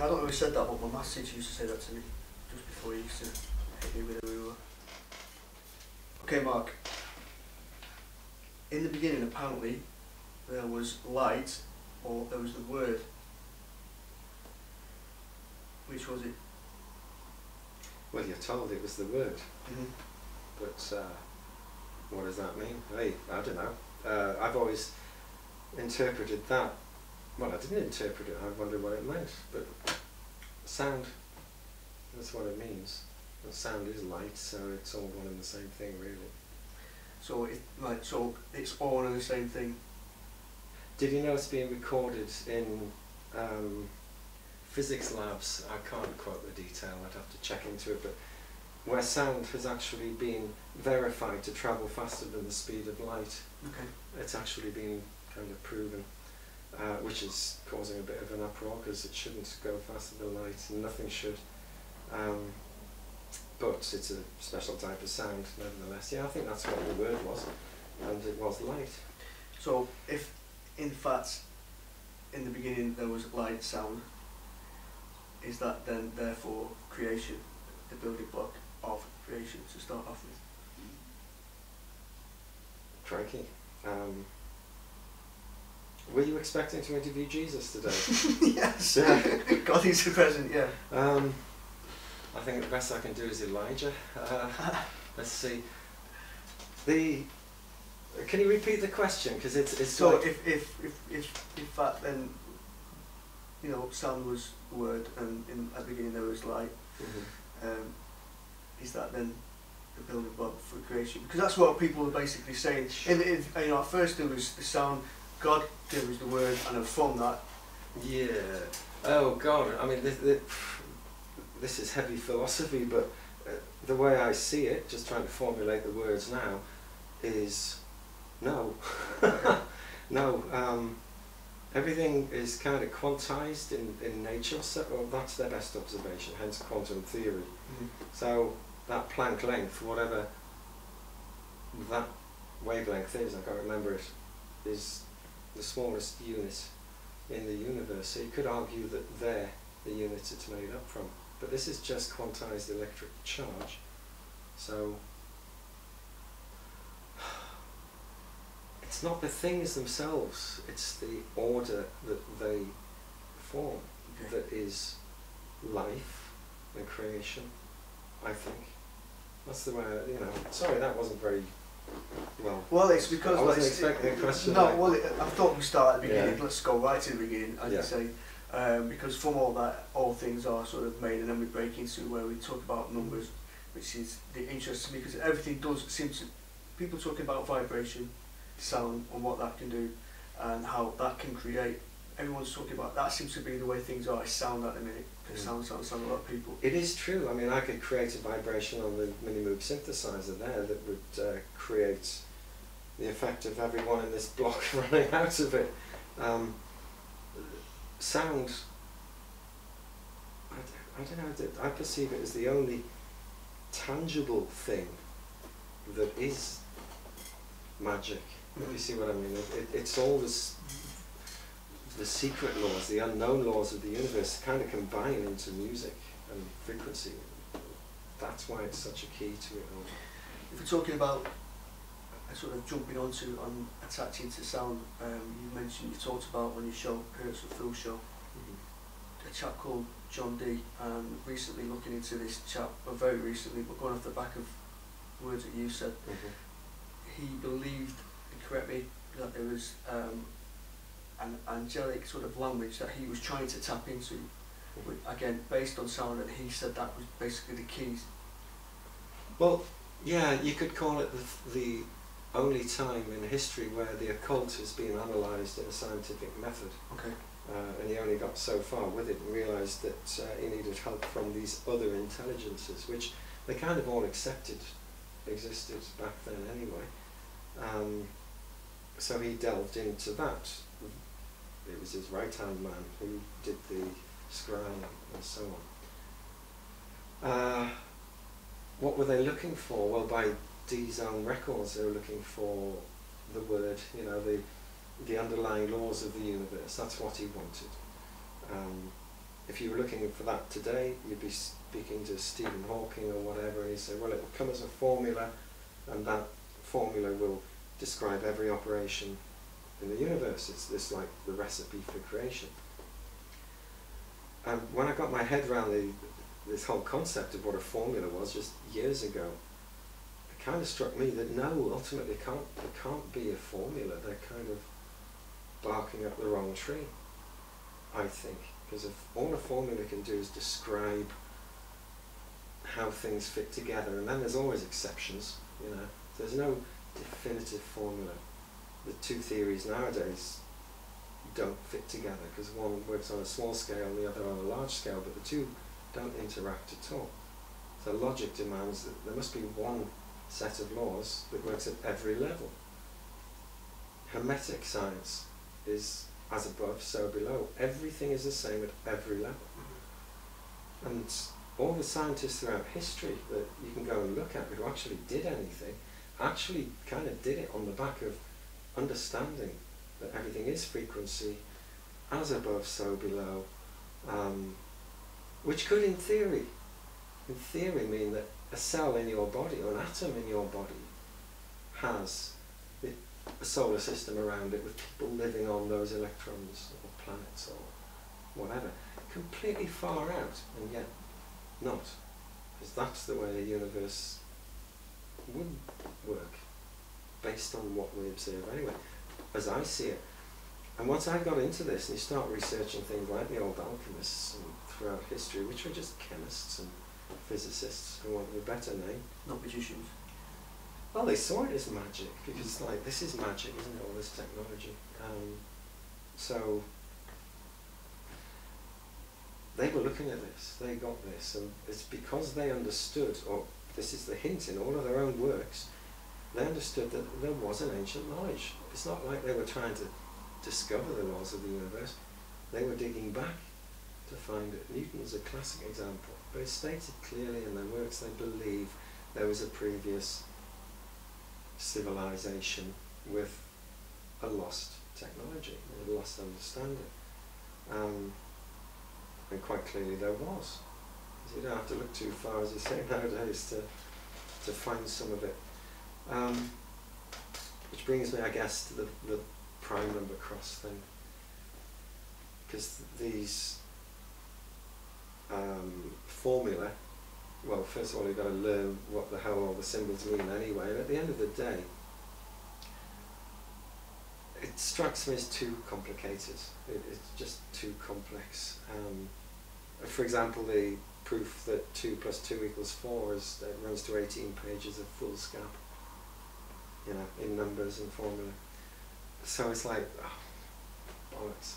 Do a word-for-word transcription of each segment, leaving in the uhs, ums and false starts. I don't know who said that, but my maths teacher used to say that to me just before he used to hit me with a ruler. Okay, Mark. In the beginning, apparently, there was light, or there was the word. Which was it? Well, you're told it was the word. Mm-hmm. But uh, what does that mean? I, I don't know. Uh, I've always interpreted that. Well, I didn't interpret it. I wondered what it meant. But sound, that's what it means. And sound is light, so it's all one and the same thing, really. So, it, right, so it's all one and the same thing. Did you know it's being recorded in um, physics labs? I can't quote the detail. I'd have to check into it. But where sound has actually been verified to travel faster than the speed of light. Okay. It's actually been kind of proven. Uh, which is causing a bit of an uproar because it shouldn't go faster than light, and nothing should. Um, but it's a special type of sound, nevertheless. Yeah, I think that's what the word was, and it was light. So, if in fact, in the beginning there was light sound, is that then therefore creation, the building block of creation to start off with? Crikey. Um, Were you expecting to interview Jesus today? Yes. Yeah. God, he's a present, yeah. Um, I think the best I can do is Elijah. Uh, let's see. The can you repeat the question? Because it's it's so like if if if if in fact then you know sound was the word and in at the beginning there was light. Mm-hmm. um, is that then the building block for creation? Because that's what people are basically saying. In, in you know at first there was the sound. God, there was the word, and I've formed that. Yeah. Oh God, I mean, this, this, this is heavy philosophy, but uh, the way I see it, just trying to formulate the words now, is no. No, um, everything is kind of quantized in, in nature, so well, that's their best observation, hence quantum theory. Mm-hmm. So that Planck length, whatever that wavelength is, I can't remember it, is the smallest unit in the universe, so you could argue that they're the units it's made up from. But this is just quantized electric charge, so it's not the things themselves, it's the order that they form. Okay. That is life and creation, I think. That's the way, I, you know, sorry that wasn't very Well, well, it's because I wasn't like, expecting a question. No, like, well, it, I thought we start at the beginning. Yeah. Let's go right to the beginning. I'd yeah. say um, because from all that, all things are sort of made, and then we break into where we talk about numbers, which is the interest to me because everything does seem to. People talking about vibration, sound, and what that can do, and how that can create. Everyone's talking about that. Seems to be the way things are. It's sound at the minute. Mm. Sound, sound, sound. A lot of people. It is true. I mean, I could create a vibration on the Minimoog synthesizer there that would uh, create the effect of everyone in this block running out of it. Um, sound. I, I don't know. I perceive it as the only tangible thing that is magic. Mm. If you see what I mean, it, it, it's all this. The secret laws, the unknown laws of the universe kind of combine into music and frequency. That's why it's such a key to it all. If we're talking about uh, sort of jumping onto and attaching to sound, um, you mentioned, you talked about on your show, Hertz and Fool Show, mm-hmm. a chap called John D, and recently looking into this chap, or very recently, but going off the back of words that you said, mm-hmm. he believed, correct me, that there was um, an angelic sort of language that he was trying to tap into, mm-hmm. again based on sound, and he said that was basically the keys. Well, yeah, you could call it the, the only time in history where the occult has been analysed in a scientific method. Okay. Uh, and he only got so far with it and realised that uh, he needed help from these other intelligences, which they kind of all accepted existed back then anyway. Um, so he delved into that. It was his right-hand man who did the scrying and so on. Uh, what were they looking for? Well, by D's own records, they were looking for the word, you know, the, the underlying laws of the universe. That's what he wanted. Um, if you were looking for that today, you'd be speaking to Stephen Hawking or whatever, and he'd say, well, it will come as a formula, and that formula will describe every operation in the universe. It's this like the recipe for creation. And when I got my head around the, this whole concept of what a formula was just years ago, it kind of struck me that no, ultimately it can't, it can't be a formula. They're kind of barking up the wrong tree, I think. Because if all a formula can do is describe how things fit together, and then there's always exceptions, you know. There's no definitive formula. The two theories nowadays don't fit together, because one works on a small scale and the other on a large scale, but the two don't interact at all. So logic demands that there must be one set of laws that works at every level. Hermetic science is as above, so below. Everything is the same at every level. And all the scientists throughout history that you can go and look at who actually did anything, actually kind of did it on the back of understanding that everything is frequency, as above, so below, um, which could in theory, in theory mean that a cell in your body or an atom in your body has it, a solar system around it with people living on those electrons or planets or whatever, completely far out, and yet not, because that's the way the universe would work, based on what we observe anyway, as I see it. And once I got into this, and you start researching things like the old alchemists and throughout history, which were just chemists and physicists, for want of a better name. Not magicians. Well, they saw it as magic, because like, this is magic, isn't it, all this technology. Um, so they were looking at this, they got this, and it's because they understood, or this is the hint in all of their own works, they understood that there was an ancient knowledge. It's not like they were trying to discover the laws of the universe, they were digging back to find it. Newton's a classic example, but it's stated clearly in their works they believe there was a previous civilization with a lost technology, a lost understanding. Um, and quite clearly there was. So you don't have to look too far, as you say nowadays, to, to find some of it. Um, which brings me, I guess, to the, the prime number cross thing. Because these um, formula, well, first of all, you've got to learn what the hell all the symbols mean anyway, and at the end of the day, it strikes me as too complicated. It, it's just too complex. Um, for example, the proof that two plus two equals four is, it runs to eighteen pages of foolscap, you know, in numbers and formula. So it's like, oh, bollocks.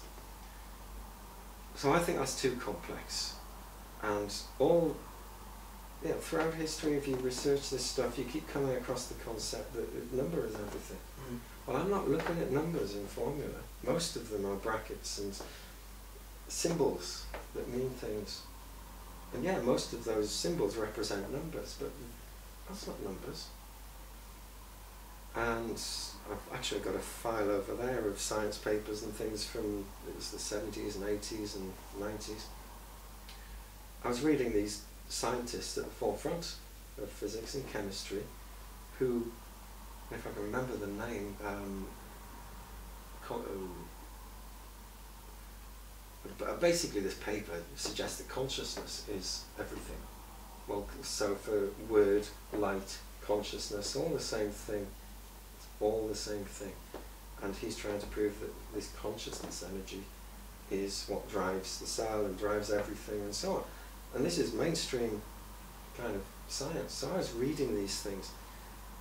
So I think that's too complex. And all, you know, throughout history, if you research this stuff, you keep coming across the concept that number is everything. Mm-hmm. Well, I'm not looking at numbers in formula. Most of them are brackets and symbols that mean things. And yeah, most of those symbols represent numbers, but that's not numbers. And I've actually got a file over there of science papers and things from, it was the seventies and eighties and nineties. I was reading these scientists at the forefront of physics and chemistry who, if I can remember the name, um, basically this paper suggests that consciousness is everything. Well, so for word, light, consciousness, all the same thing. all the same thing. And he's trying to prove that this consciousness energy is what drives the cell and drives everything and so on. And this is mainstream kind of science. So I was reading these things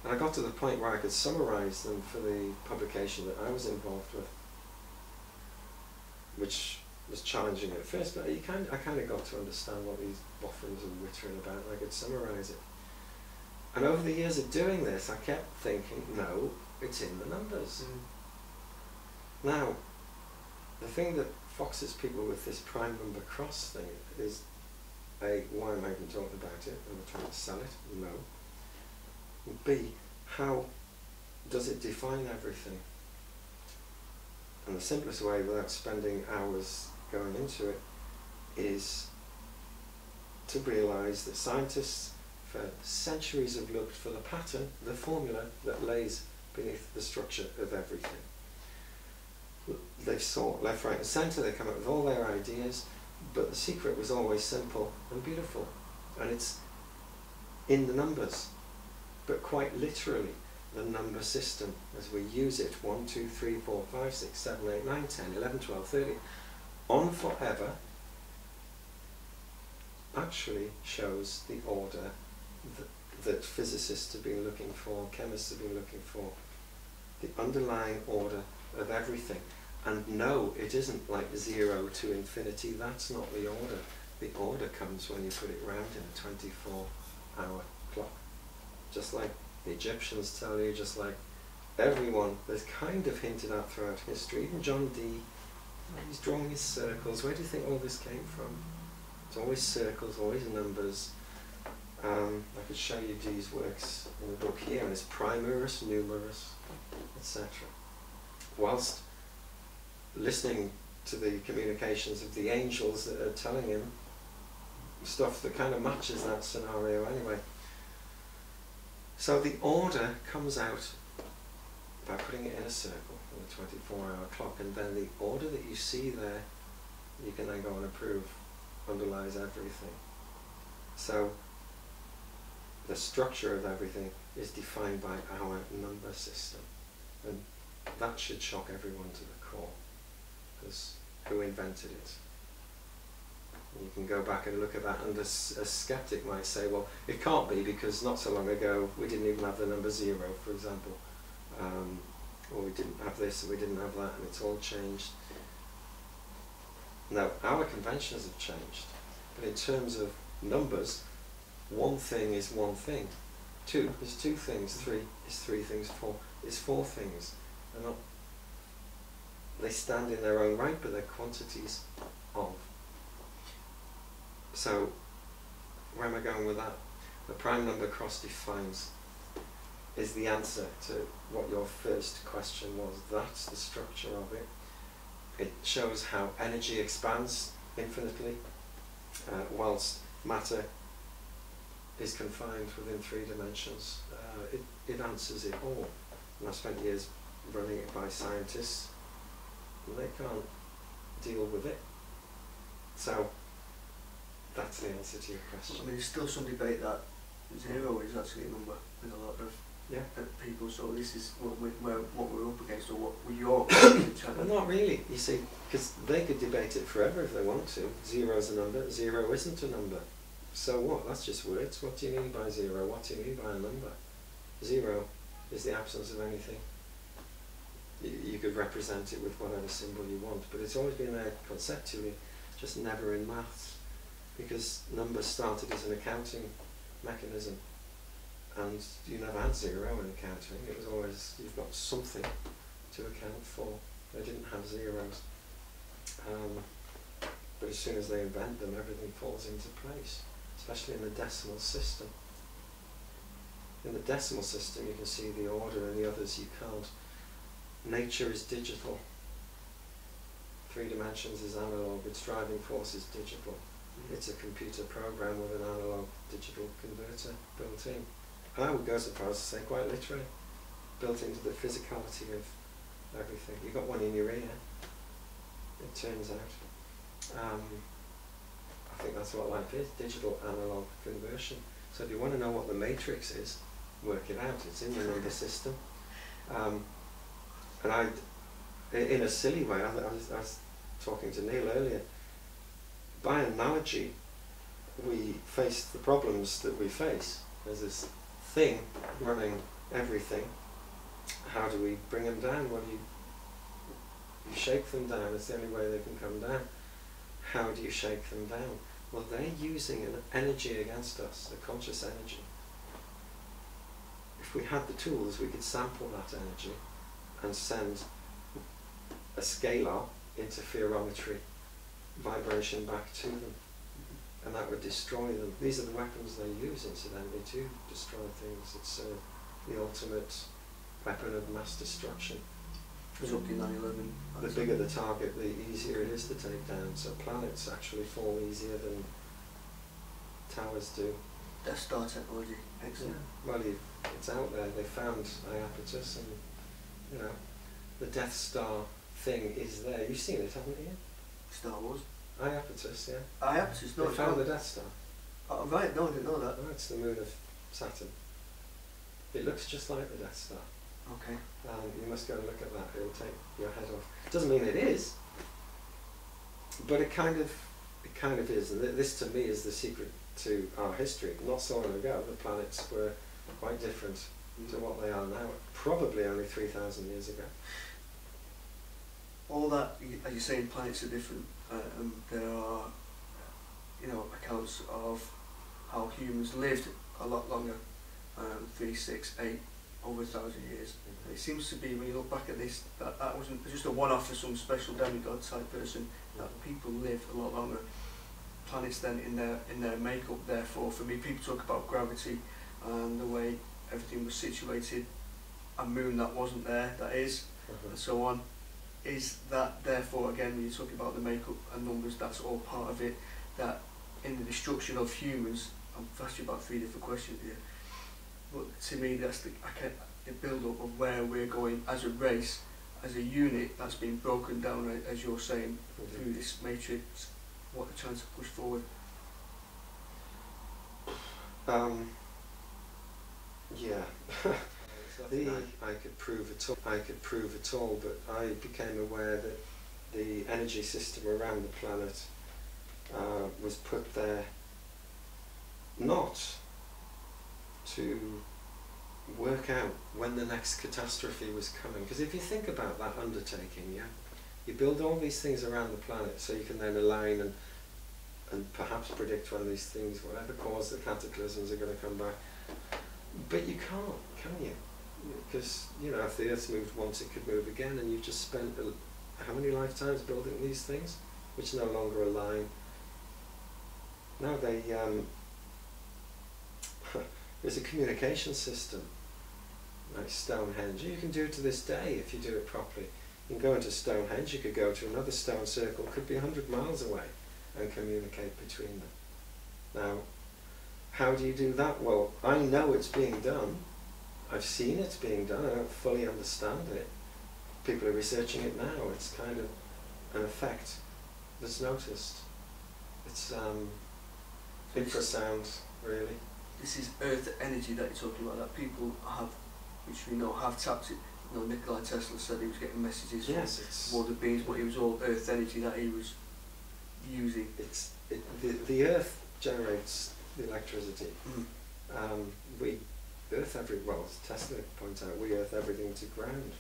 and I got to the point where I could summarize them for the publication that I was involved with, which was challenging at first, but you kind of, I kind of got to understand what these boffins were whittering about and I could summarize it. And over the years of doing this, I kept thinking, no, it's in the numbers. Mm. Now, the thing that foxes people with this prime number cross thing is, A, why am I even talking about it? Am I trying to sell it? No. And B, how does it define everything? And the simplest way, without spending hours going into it, is to realise that scientists for centuries have looked for the pattern, the formula that lays beneath the structure of everything. They've sought left, right and centre, they come up with all their ideas, but the secret was always simple and beautiful, and it's in the numbers, but quite literally the number system as we use it, one, two, three, four, five, six, seven, eight, nine, ten, eleven, twelve, thirteen, on forever, actually shows the order that, that physicists have been looking for, chemists have been looking for, the underlying order of everything. And no, it isn't like zero to infinity, that's not the order. The order comes when you put it round in a twenty-four hour clock. Just like the Egyptians tell you, just like everyone that's kind of hinted at throughout history, even John Dee, he's drawing his circles. Where do you think all this came from? It's always circles, always numbers. Um, I could show you Dee's works in the book here, and it's primerus, numerus, et cetera. Whilst listening to the communications of the angels that are telling him stuff that kind of matches that scenario anyway. So the order comes out by putting it in a circle on a twenty-four hour clock, and then the order that you see there, you can then go and approve, underlies everything. So the structure of everything is defined by our number system, and that should shock everyone to the core, because who invented it? And you can go back and look at that, and a, a skeptic might say, well, it can't be, because not so long ago we didn't even have the number zero, for example, um, or we didn't have this, or we didn't have that, and it's all changed. Now, our conventions have changed, but in terms of numbers, one thing is one thing, two is two things, three is three things, four is four things. They're not, they stand in their own right, but they're quantities of. So, where am I going with that? The prime number cross defines is the answer to what your first question was. That's the structure of it. It shows how energy expands infinitely, uh, whilst matter is confined within three dimensions. Uh, it, it answers it all. And I spent years running it by scientists, and they can't deal with it. So that's the answer to your question. I mean, there's still some debate that zero is actually a number with a lot of yeah. people, so this is what we're, what we're up against, or what you're trying to... Not really, you see, because they could debate it forever if they want to. Zero is a number, zero isn't a number. So what? That's just words. What do you mean by zero? What do you mean by a number? Zero is the absence of anything. You could represent it with whatever symbol you want, but it's always been there conceptually, just never in maths, because numbers started as an accounting mechanism, and you never had zero in accounting. It was always, you've got something to account for. They didn't have zeros, um, but as soon as they invent them, everything falls into place, especially in the decimal system. In the decimal system you can see the order, and the others you can't. Nature is digital. Three dimensions is analog. Its driving force is digital. It's a computer program with an analog digital converter built in. And I would go so far as to say, quite literally, built into the physicality of everything. You've got one in your ear, it turns out. Um, I think that's what life is, digital analog conversion. So if you want to know what the matrix is, work it out. It's in the number system. Um, And I, in a silly way, I, I, was, I was talking to Neil earlier, by analogy, we face the problems that we face. There's this thing running everything. How do we bring them down? Well, you, you shake them down. It's the only way they can come down. How do you shake them down? Well, they're using an energy against us, a conscious energy. If we had the tools, we could sample that energy and send a scalar interferometry vibration back to them, and that would destroy them. These are the weapons they use, incidentally, to destroy things. It's uh, the ultimate weapon of mass destruction. was up in nine eleven. The bigger the target, the easier it is to take down. So planets actually fall easier than towers do. Death Star technology, excellent. Yeah. Well, you, it's out there. They found Iapetus, and you know, the Death Star thing is there. You've seen it, haven't you? Star Wars. Iapetus, yeah. Iapetus, no. They found no. the Death Star. Oh right, no, I didn't know that. Oh, it's the moon of Saturn. It looks just like the Death Star. Okay. Um, you must go and look at that. It will take your head off. Doesn't mean it is, but it kind of, it kind of is. And th this to me is the secret to our history. Not so long ago, the planets were quite different mm. to what they are now. Probably only three thousand years ago. All that, as you're saying, planets are different, uh, and there are, you know, accounts of how humans lived a lot longer, um, three, six, eight. Over a thousand years. Mm-hmm. It seems to be, when you look back at this, that, that wasn't just a one-off for some special demigod type person, mm-hmm. that people lived a lot longer. Planets then in their in their makeup, therefore, for me, people talk about gravity and the way everything was situated, a moon that wasn't there, that is, mm-hmm. and so on. Is that therefore, again, when you talk about the makeup and numbers, that's all part of it, that in the destruction of humans, I've asked you about three different questions here. But to me, that's the, I can't, the build-up of where we're going as a race, as a unit that's been broken down, as you're saying, mm-hmm. through this matrix. What a chance to push forward. Um, yeah, the, I, I could prove it all. I could prove it all, but I became aware that the energy system around the planet uh, was put there not to work out when the next catastrophe was coming. Because if you think about that undertaking, yeah, you build all these things around the planet so you can then align and and perhaps predict when these things, whatever cause the cataclysms, are going to come back. But you can't, can you? Because, you know, if the Earth's moved once, it could move again, and you've just spent how many lifetimes building these things, which no longer align. Now they... Um, There's a communication system, like Stonehenge. You can do it to this day if you do it properly. You can go into Stonehenge, you could go to another stone circle, could be a hundred miles away, and communicate between them. Now, how do you do that? Well, I know it's being done. I've seen it's being done. I don't fully understand it. People are researching it now. It's kind of an effect that's noticed. It's um, infrasound, really. This is Earth energy that you're talking about, that people have, which we know have tapped it. You know, Nikola Tesla said he was getting messages yes, from water beings, but it was all Earth energy that he was using. It's it, the, the Earth generates the electricity. Mm. Um, we Earth every well, as Tesla points out, we Earth everything to ground.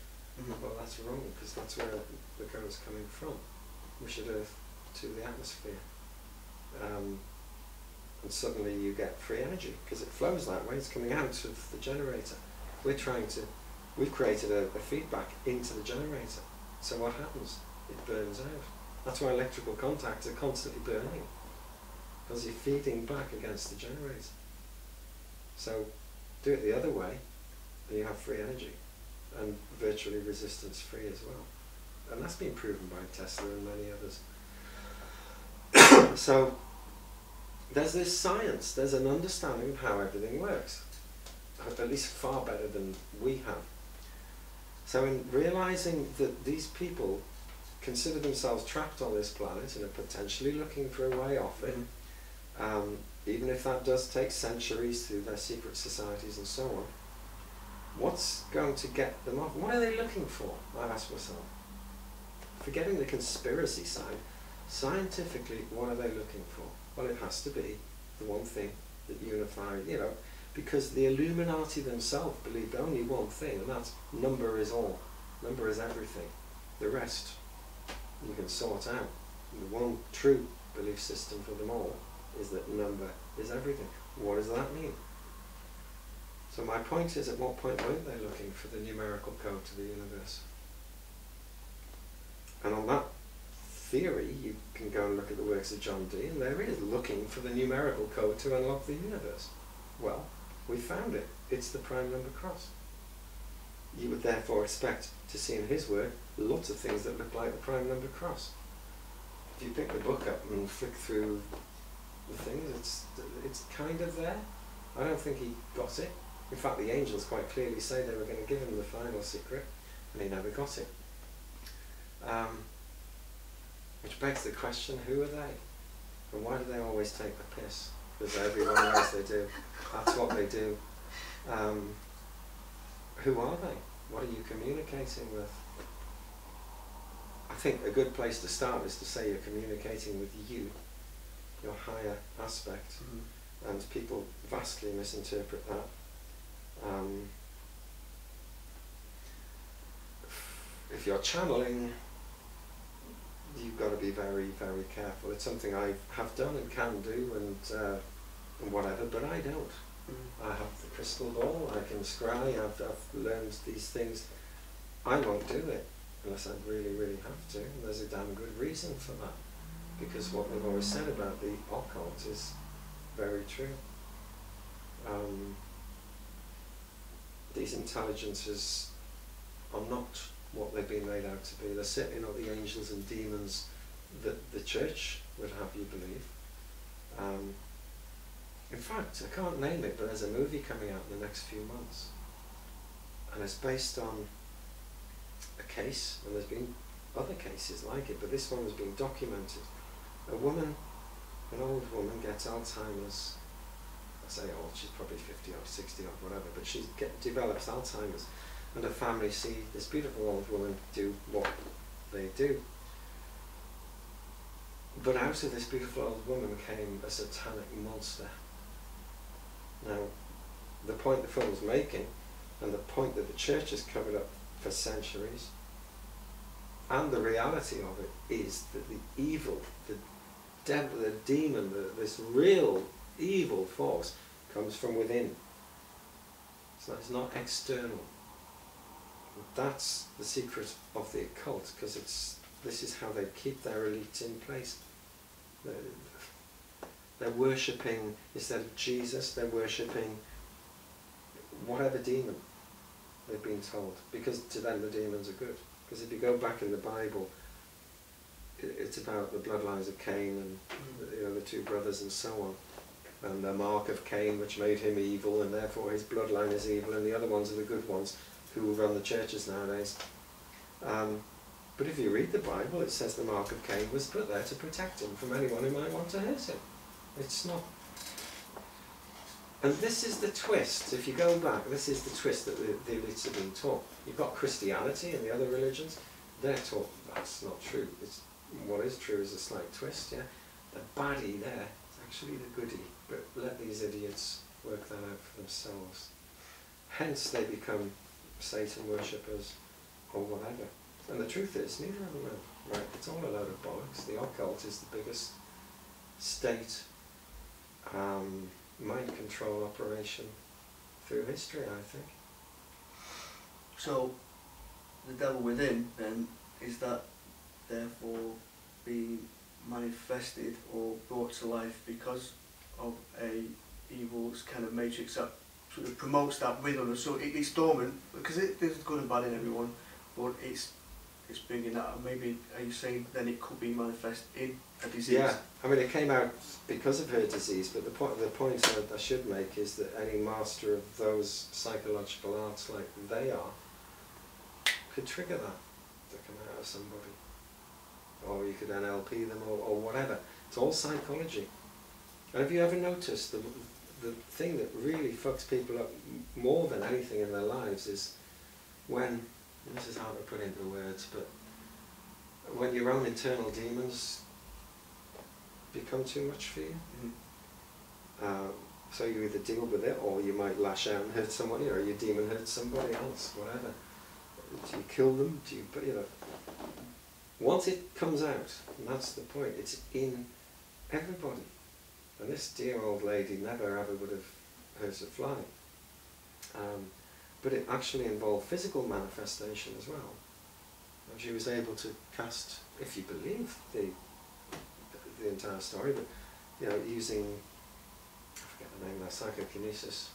Mm. Well, that's wrong, because that's where the current's coming from. We should Earth to the atmosphere. Um, And suddenly you get free energy because it flows that way. It's coming out of the generator. We're trying to, we've created a, a feedback into the generator. So what happens? It burns out. That's why electrical contacts are constantly burning, because you're feeding back against the generator. So do it the other way, and you have free energy, and virtually resistance free as well. And that's been proven by Tesla and many others. So there's this science, there's an understanding of how everything works, at least far better than we have. So in realising that these people consider themselves trapped on this planet and are potentially looking for a way off it, um, even if that does take centuries through their secret societies and so on, what's going to get them off? What are they looking for? I ask myself. Forgetting the conspiracy side, scientifically, what are they looking for? Well, it has to be the one thing that unifies, you know, because the Illuminati themselves believed only one thing, and that's number is all. Number is everything. The rest you can sort out. The one true belief system for them all is that number is everything. What does that mean? So my point is, at what point weren't they looking for the numerical code to the universe? And on that theory, you can go and look at the works of John Dee, and there he is looking for the numerical code to unlock the universe. Well, we found it. It's the prime number cross. You would therefore expect to see in his work lots of things that look like the prime number cross. If you pick the book up and flick through the things, it's, it's kind of there. I don't think he got it. In fact, the angels quite clearly say they were going to give him the final secret, and he never got it. Um, which begs the question, who are they? And why do they always take the piss? Because everyone knows they do. That's what they do. Um, who are they? What are you communicating with? I think a good place to start is to say you're communicating with you, your higher aspect. Mm-hmm. And people vastly misinterpret that. Um, if you're channeling, you've got to be very, very careful. It's something I have done and can do and, uh, and whatever, but I don't. Mm. I have the crystal ball, I can scry, I've, I've learned these things. I won't do it unless I really, really have to. And there's a damn good reason for that, because what they've always said about the occult is very true. Um, these intelligences are not what they've been made out to be. They're certainly not the angels and demons that the church would have you believe. Um, in fact, I can't name it, but there's a movie coming out in the next few months, and it's based on a case, and there's been other cases like it, but this one has been documented. A woman, an old woman, gets Alzheimer's. I say old, she's probably fifty or sixty or whatever, but she get, develops Alzheimer's. And her family see this beautiful old woman do what they do. But out of this beautiful old woman came a satanic monster. Now, the point the film's making, and the point that the church has covered up for centuries, and the reality of it, is that the evil, the devil, the demon, the, this real evil force comes from within. So it's not external. That's the secret of the occult, because it's this is how they keep their elites in place. They're, they're worshipping, instead of Jesus, they're worshipping whatever demon they've been told, because to them the demons are good. Because if you go back in the Bible, it, it's about the bloodlines of Cain and you know, the two brothers and so on. And the mark of Cain, which made him evil, and therefore his bloodline is evil, and the other ones are the good ones who run the churches nowadays. Um, but if you read the Bible, it says the mark of Cain was put there to protect him from anyone who might want to hurt him. It's not. And this is the twist. If you go back, this is the twist that the, the elites have been taught. You've got Christianity and the other religions. They're taught that's not true. It's, what is true is a slight twist, yeah? The baddie there is actually the goodie. But let these idiots work that out for themselves. Hence they become Satan worshippers or whatever. And the truth is, neither of them are right. It's all a load of bollocks. The occult is the biggest state um, mind control operation through history, I think. So, the devil within, then, is that therefore being manifested or brought to life because of a evil kind of matrix that sort of promotes that within us, so it, it's dormant, because it, there's good and bad in everyone, but it's it's bringing that out. Maybe, are you saying then it could be manifest in a disease? Yeah, I mean it came out because of her disease, but the, po the point I, I should make is that any master of those psychological arts like they are could trigger that to come out of somebody. Or you could N L P them or, or whatever. It's all psychology. And have you ever noticed the the thing that really fucks people up more than anything in their lives is when, and this is hard to put into words, but when your own internal demons become too much for you. Mm-hmm. uh, so you either deal with it, or you might lash out and hurt somebody, or your demon hurts somebody else, whatever. Do you kill them? Do you, but you know, once it comes out, and that's the point, it's in everybody. And this dear old lady never ever would have hurt a fly. Um, but it actually involved physical manifestation as well. And she was able to cast, if you believe the the entire story, but you know, using, I forget the name now, psychokinesis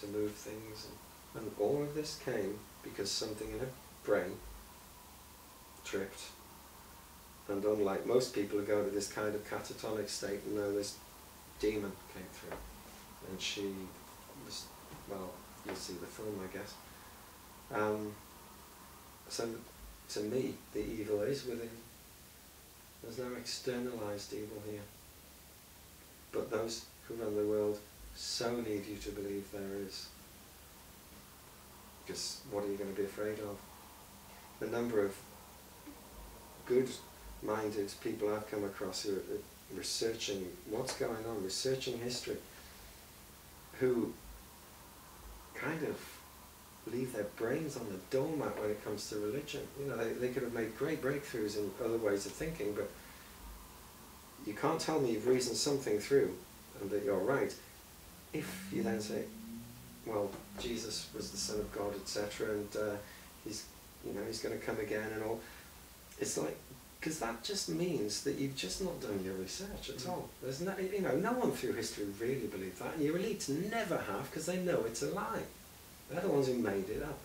to move things. And, and all of this came because something in her brain tripped. And unlike most people who go to this kind of catatonic state, you know, this demon came through. And she was, well, you'll see the film, I guess. Um, so, to me, the evil is within. There's no externalized evil here. But those who run the world so need you to believe there is. Because what are you going to be afraid of? The number of good-minded people I've come across who are researching what's going on, researching history, who kind of leave their brains on the doormat when it comes to religion. You know, they, they could have made great breakthroughs in other ways of thinking, but you can't tell me you've reasoned something through and that you're right if you then say, well, Jesus was the Son of God, et cetera, and uh, he's, you know, he's going to come again and all. It's like, because that just means that you've just not done your research at all. There's no, you know, no one through history really believed that, and your elites never have, because they know it's a lie. They're the ones who made it up.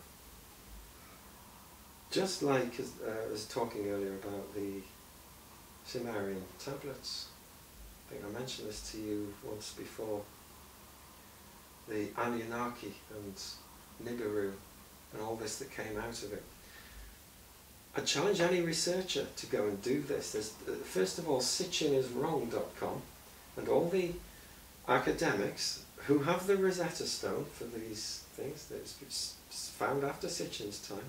Just like uh, I was talking earlier about the Sumerian tablets. I think I mentioned this to you once before. The Anunnaki and Nibiru and all this that came out of it. I challenge any researcher to go and do this. There's, uh, first of all, Sitchin is wrong dot com and all the academics who have the Rosetta Stone for these things that's found after Sitchin's time.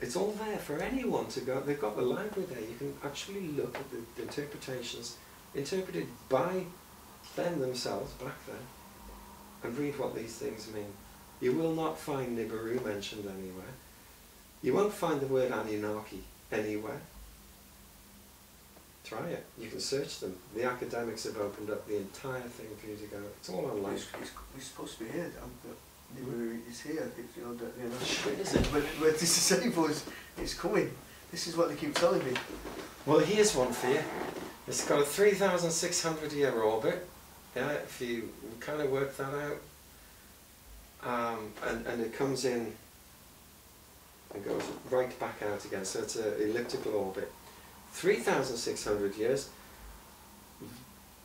It's all there for anyone to go. They've got the library there. You can actually look at the, the interpretations interpreted by them themselves back then and read what these things mean. You will not find Nibiru mentioned anywhere. You won't find the word Anunnaki anywhere. Try it. You can search them. The academics have opened up the entire thing for you to go. It's all online. It's, it's, it's supposed to be here. Nibiru is here. It's, you know, the, you know, sure, is it? But, but this is evil. It's coming. This is what they keep telling me. Well, here's one for you. It's got a three thousand six hundred year orbit. Yeah, if you kind of work that out. Um, and, and it comes in and goes right back out again, so it's an elliptical orbit. three thousand six hundred years,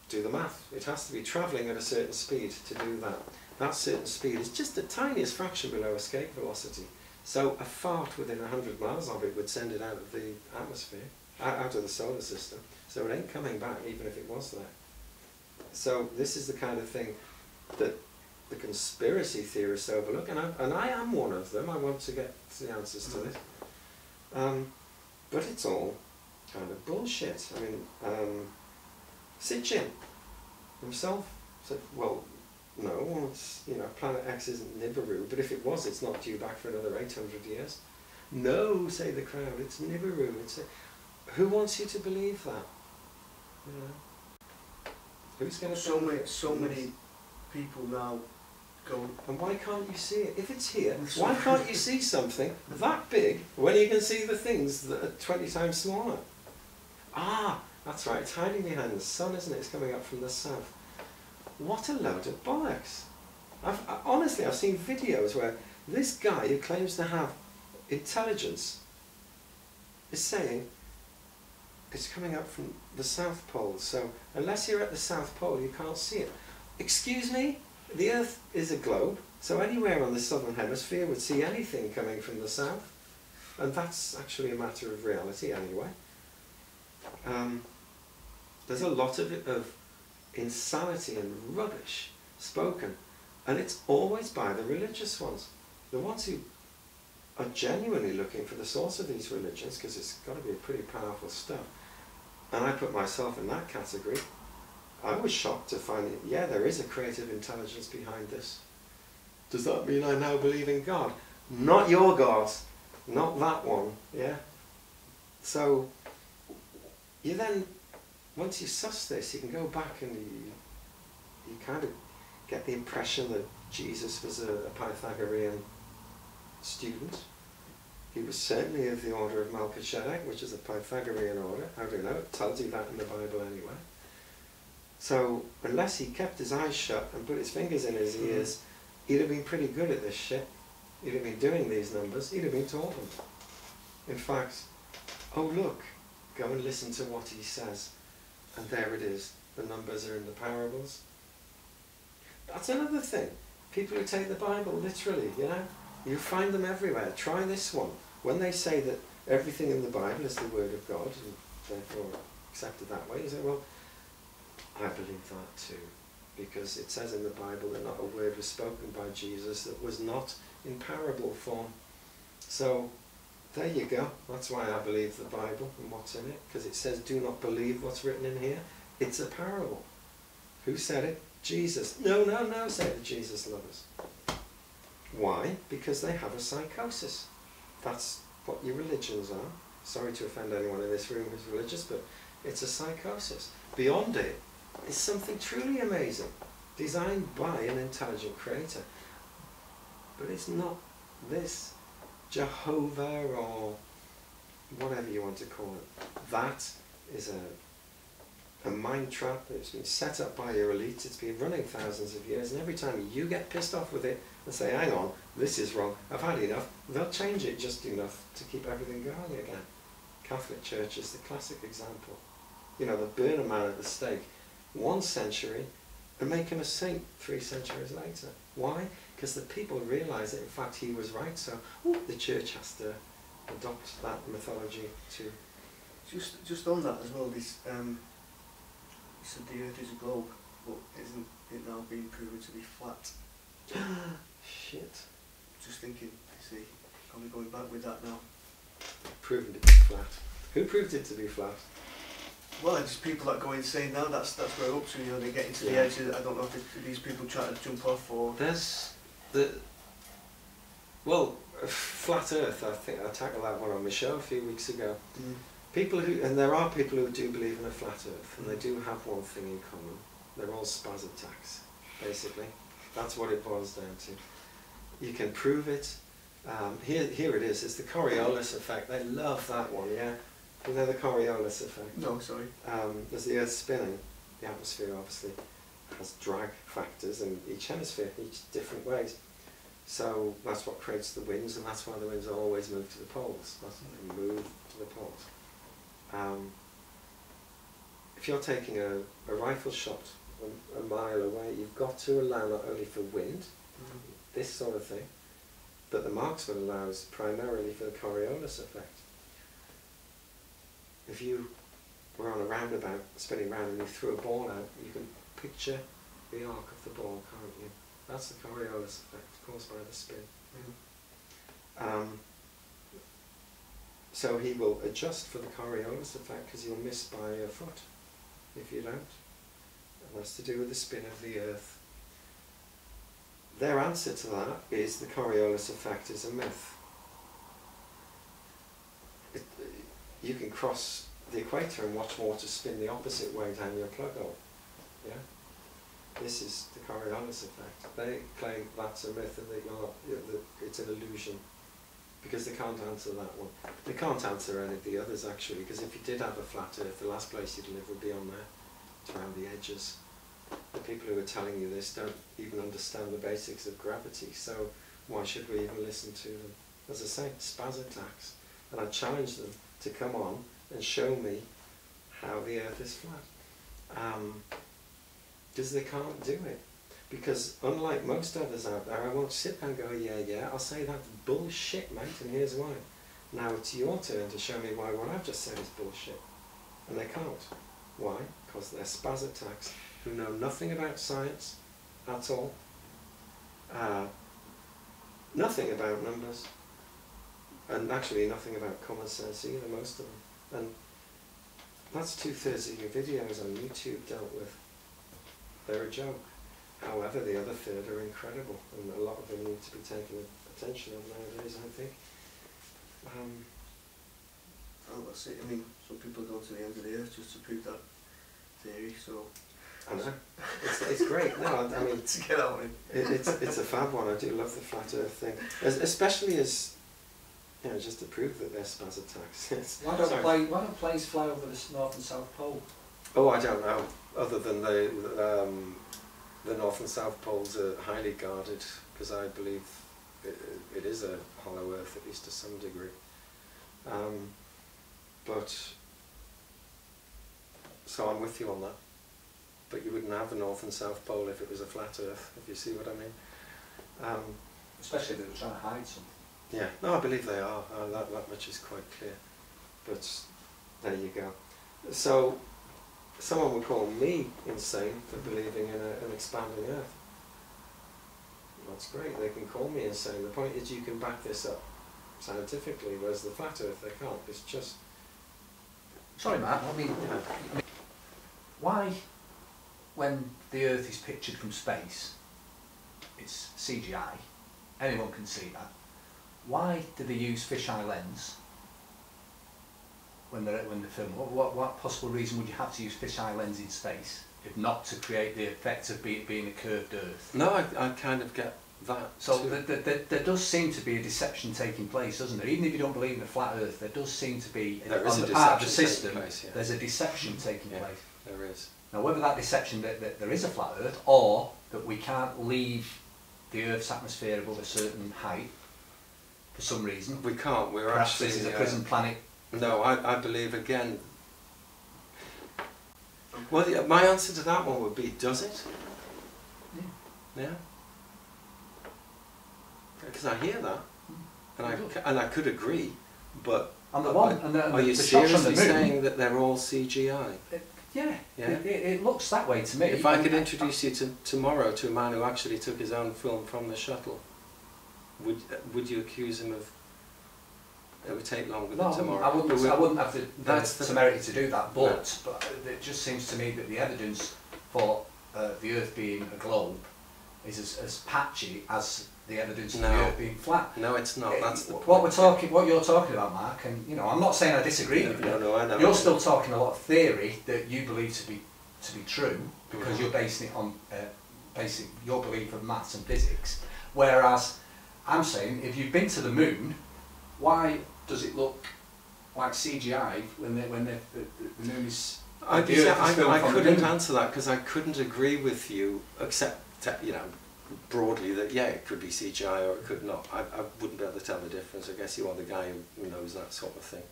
do the math. It has to be travelling at a certain speed to do that. That certain speed is just the tiniest fraction below escape velocity. So a fart within a hundred miles of it would send it out of the atmosphere, out of the solar system. So it ain't coming back, even if it was there. So this is the kind of thing that the conspiracy theorists overlook, and I, and I am one of them. I want to get the answers to this. Um, but it's all kind of bullshit. I mean, um, Sitchin himself said, well, no, it's, you know, Planet X isn't Nibiru, but if it was, it's not due back for another eight hundred years. No, say the crowd, it's Nibiru. It's a, who wants you to believe that? You know? Who's going to so many, so many people now go, and why can't you see it? If it's here, why can't you see something that big when you can see the things that are twenty times smaller? Ah, that's right, it's hiding behind the sun, isn't it? It's coming up from the south. What a load of bollocks. I've, I, honestly, I've seen videos where this guy who claims to have intelligence is saying it's coming up from the South Pole, so unless you're at the South Pole you can't see it. Excuse me? The Earth is a globe, so anywhere on the southern hemisphere would see anything coming from the south, and that's actually a matter of reality anyway. Um, there's a lot of, of insanity and rubbish spoken, and it's always by the religious ones, the ones who are genuinely looking for the source of these religions, because it's got to be pretty powerful stuff, and I put myself in that category. I was shocked to find that, yeah, there is a creative intelligence behind this. Does that mean I now believe in God? Not your God, not that one, yeah? So, you then, once you suss this, you can go back and you, you kind of get the impression that Jesus was a, a Pythagorean student. He was certainly of the order of Melchizedek, which is a Pythagorean order. I don't know, it tells you that in the Bible anyway. So, unless he kept his eyes shut and put his fingers in his ears, he'd have been pretty good at this shit. He'd have been doing these numbers, he'd have been taught them. In fact, oh look, go and listen to what he says. And there it is, the numbers are in the parables. That's another thing, people who take the Bible literally, you know, you find them everywhere. Try this one. When they say that everything in the Bible is the Word of God, and therefore accepted that way, you say, well, I believe that too. Because it says in the Bible that not a word was spoken by Jesus that was not in parable form. So, there you go. That's why I believe the Bible and what's in it. Because it says, do not believe what's written in here. It's a parable. Who said it? Jesus. No, no, no, say the Jesus lovers. Why? Because they have a psychosis. That's what your religions are. Sorry to offend anyone in this room who's religious, but it's a psychosis. Beyond it is something truly amazing, designed by an intelligent creator. But it's not this Jehovah or whatever you want to call it. That is a, a mind trap that's been set up by your elite. It's been running thousands of years, and every time you get pissed off with it and say, hang on, this is wrong, I've had enough, they'll change it just enough to keep everything going again. Catholic Church is the classic example. You know, they burn a man at the stake one century and make him a saint three centuries later. Why? Because the people realise that in fact he was right, so ooh, the church has to adopt that mythology too. Just, just on that as well, this, um, you said the earth is a globe, but isn't it now being proven to be flat? Shit. Just thinking, you see, are we going back with that now? Proven it to be flat. Who proved it to be flat? Well, it's people that go insane now. That's that's where up to. You know, they get into yeah. the edge. I don't know if it, these people try to jump off or. There's the well, flat Earth. I think I tackled that one on my show a few weeks ago. Mm. People who and there are people who do believe in a flat Earth, and they do have one thing in common. They're all spaz attacks, basically. That's what it boils down to. You can prove it. Um, here, here it is. It's the Coriolis effect. They love that one. Yeah. You know the Coriolis effect? No, sorry. Um, as the Earth's spinning, the atmosphere obviously has drag factors in each hemisphere, each different ways. So that's what creates the winds, and that's why the winds always move to the poles. That's why they move to the poles. Um, if you're taking a, a rifle shot a, a mile away, you've got to allow not only for wind, mm-hmm. this sort of thing, but the marksman allows primarily for the Coriolis effect. If you were on a roundabout, spinning round, and you threw a ball out, you can picture the arc of the ball, can't you? That's the Coriolis effect caused by the spin. Mm-hmm. um, so he will adjust for the Coriolis effect because you'll miss by a foot if you don't. And that's to do with the spin of the Earth. Their answer to that is the Coriolis effect is a myth. It, You can cross the equator and watch water spin the opposite way down your plug hole. Yeah? This is the Coriolis effect. They claim that's a myth and that, you're, that it's an illusion because they can't answer that one. They can't answer any of the others actually, because if you did have a flat Earth, the last place you'd live would be on there. It's around the edges. The people who are telling you this don't even understand the basics of gravity, so why should we even listen to them? As I say, spaz attacks. And I challenge them to come on and show me how the Earth is flat. Because um, they can't do it. Because unlike most others out there, I won't sit there and go, yeah, yeah, I'll say that's bullshit, mate, and here's why. Now it's your turn to show me why what I've just said is bullshit. And they can't. Why? Because they're spaz attacks who know nothing about science at all. Uh, nothing about numbers. And actually nothing about common sense either, most of them. And that's two-thirds of your videos on YouTube dealt with. They're a joke. However, the other third are incredible, and a lot of them need to be taken attention on nowadays, I think. Um, well, that's it. I mean, some people go to the end of the earth just to prove that theory, so... I know. It's, it's great. No, I mean... to get out of it. it it's, it's a fab one. I do love the flat earth thing. As, especially as... You know, just to prove that they're spaz attacks. why, don't play, why don't planes fly over the North and South Pole? Oh, I don't know. Other than the, um, the North and South Poles are highly guarded, because I believe it, it is a hollow earth, at least to some degree. Um, But so I'm with you on that. But you wouldn't have the North and South Pole if it was a flat Earth, if you see what I mean. Um, Especially if they were trying to hide something. Yeah, no, I believe they are. Uh, that, that much is quite clear. But there you go. So someone would call me insane for believing in a, an expanding Earth. That's great, they can call me insane. The point is you can back this up scientifically, whereas the flat Earth, they can't. It's just... Sorry, Matt, I mean, yeah. Why, when the Earth is pictured from space, it's C G I, anyone can see that. Why do they use fisheye lens when they're, when they're filming? What, what, what possible reason would you have to use fisheye lens in space, if not to create the effect of be, it being a curved Earth? No, I, I kind of get that. So the, the, the, there does seem to be a deception taking place, doesn't there? Even if you don't believe in a flat Earth, there does seem to be, there on is the a part of the system, place, yeah. There's a deception taking yeah, place. There is. Now whether that deception that, that there is a flat Earth, or that we can't leave the Earth's atmosphere above a certain height, for some reason. We can't, we're Perhaps actually... this is a prison uh, planet. No, I, I believe again... Well, the, my answer to that one would be, does it? Yeah. Yeah? Because I hear that, and I, and I could agree, but... And the one, I, and the, and are you the seriously saying that they're all C G I? It, yeah, yeah? It, it looks that way to me. If I could introduce you to, tomorrow to a man who actually took his own film from the shuttle, Would would you accuse him of? It would take longer no, than tomorrow. I wouldn't. I wouldn't have the, the that's temerity the, to do that. But no. but it just seems to me that the evidence for uh, the Earth being a globe is as, as patchy as the evidence no. of the Earth being flat. No, it's not. It, that's the what point. we're talking. What you're talking about, Mark, and you know, I'm not saying I disagree no, with you. No, no, I know. You're still talking a lot of theory that you believe to be to be true because mm-hmm. you're basing it on uh, basing your belief of maths and physics, whereas I'm saying, if you've been to the moon, why does it look like C G I when, they, when they, the, the moon is... I, I, I couldn't answer that because I couldn't agree with you, except, you know, broadly that, yeah, it could be C G I or it could not. I, I wouldn't be able to tell the difference. I guess you are the guy who knows that sort of thing,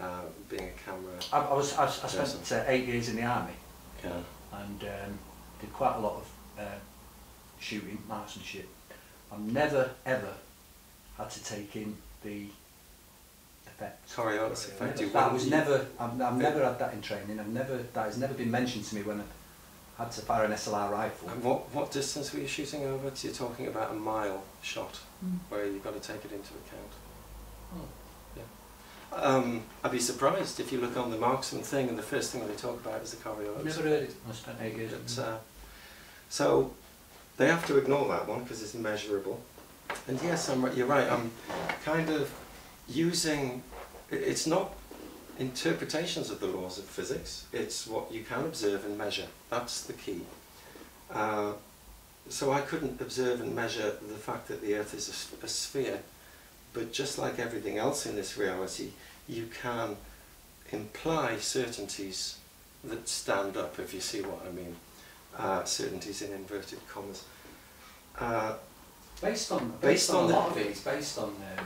uh, being a camera... I, I, was, I, I spent uh, eight years in the army yeah. and um, did quite a lot of uh, shooting, marksmanship. I've never ever had to take in the effect. Sorry, I was effect. Never, that was never. I've, I've never had that in training. I've never. That has never been mentioned to me when I had to fire an S L R rifle. And what what distance were you shooting over? So you're talking about a mile shot, mm. where you've got to take it into account. Oh. Yeah. Um, I'd be surprised if you look on the marksman thing, and the first thing that they talk about is the Coriolis. Never heard it. I spent eight years. But, uh, so. They have to ignore that one because it's immeasurable. And yes, I'm, you're right, I'm kind of using... It's not interpretations of the laws of physics, it's what you can observe and measure. That's the key. Uh, so I couldn't observe and measure the fact that the Earth is a, a sphere, but just like everything else in this reality, you can imply certainties that stand up, if you see what I mean. Uh, certainties in inverted commas. Uh, based on based, based on, on a lot of it, it's based on um,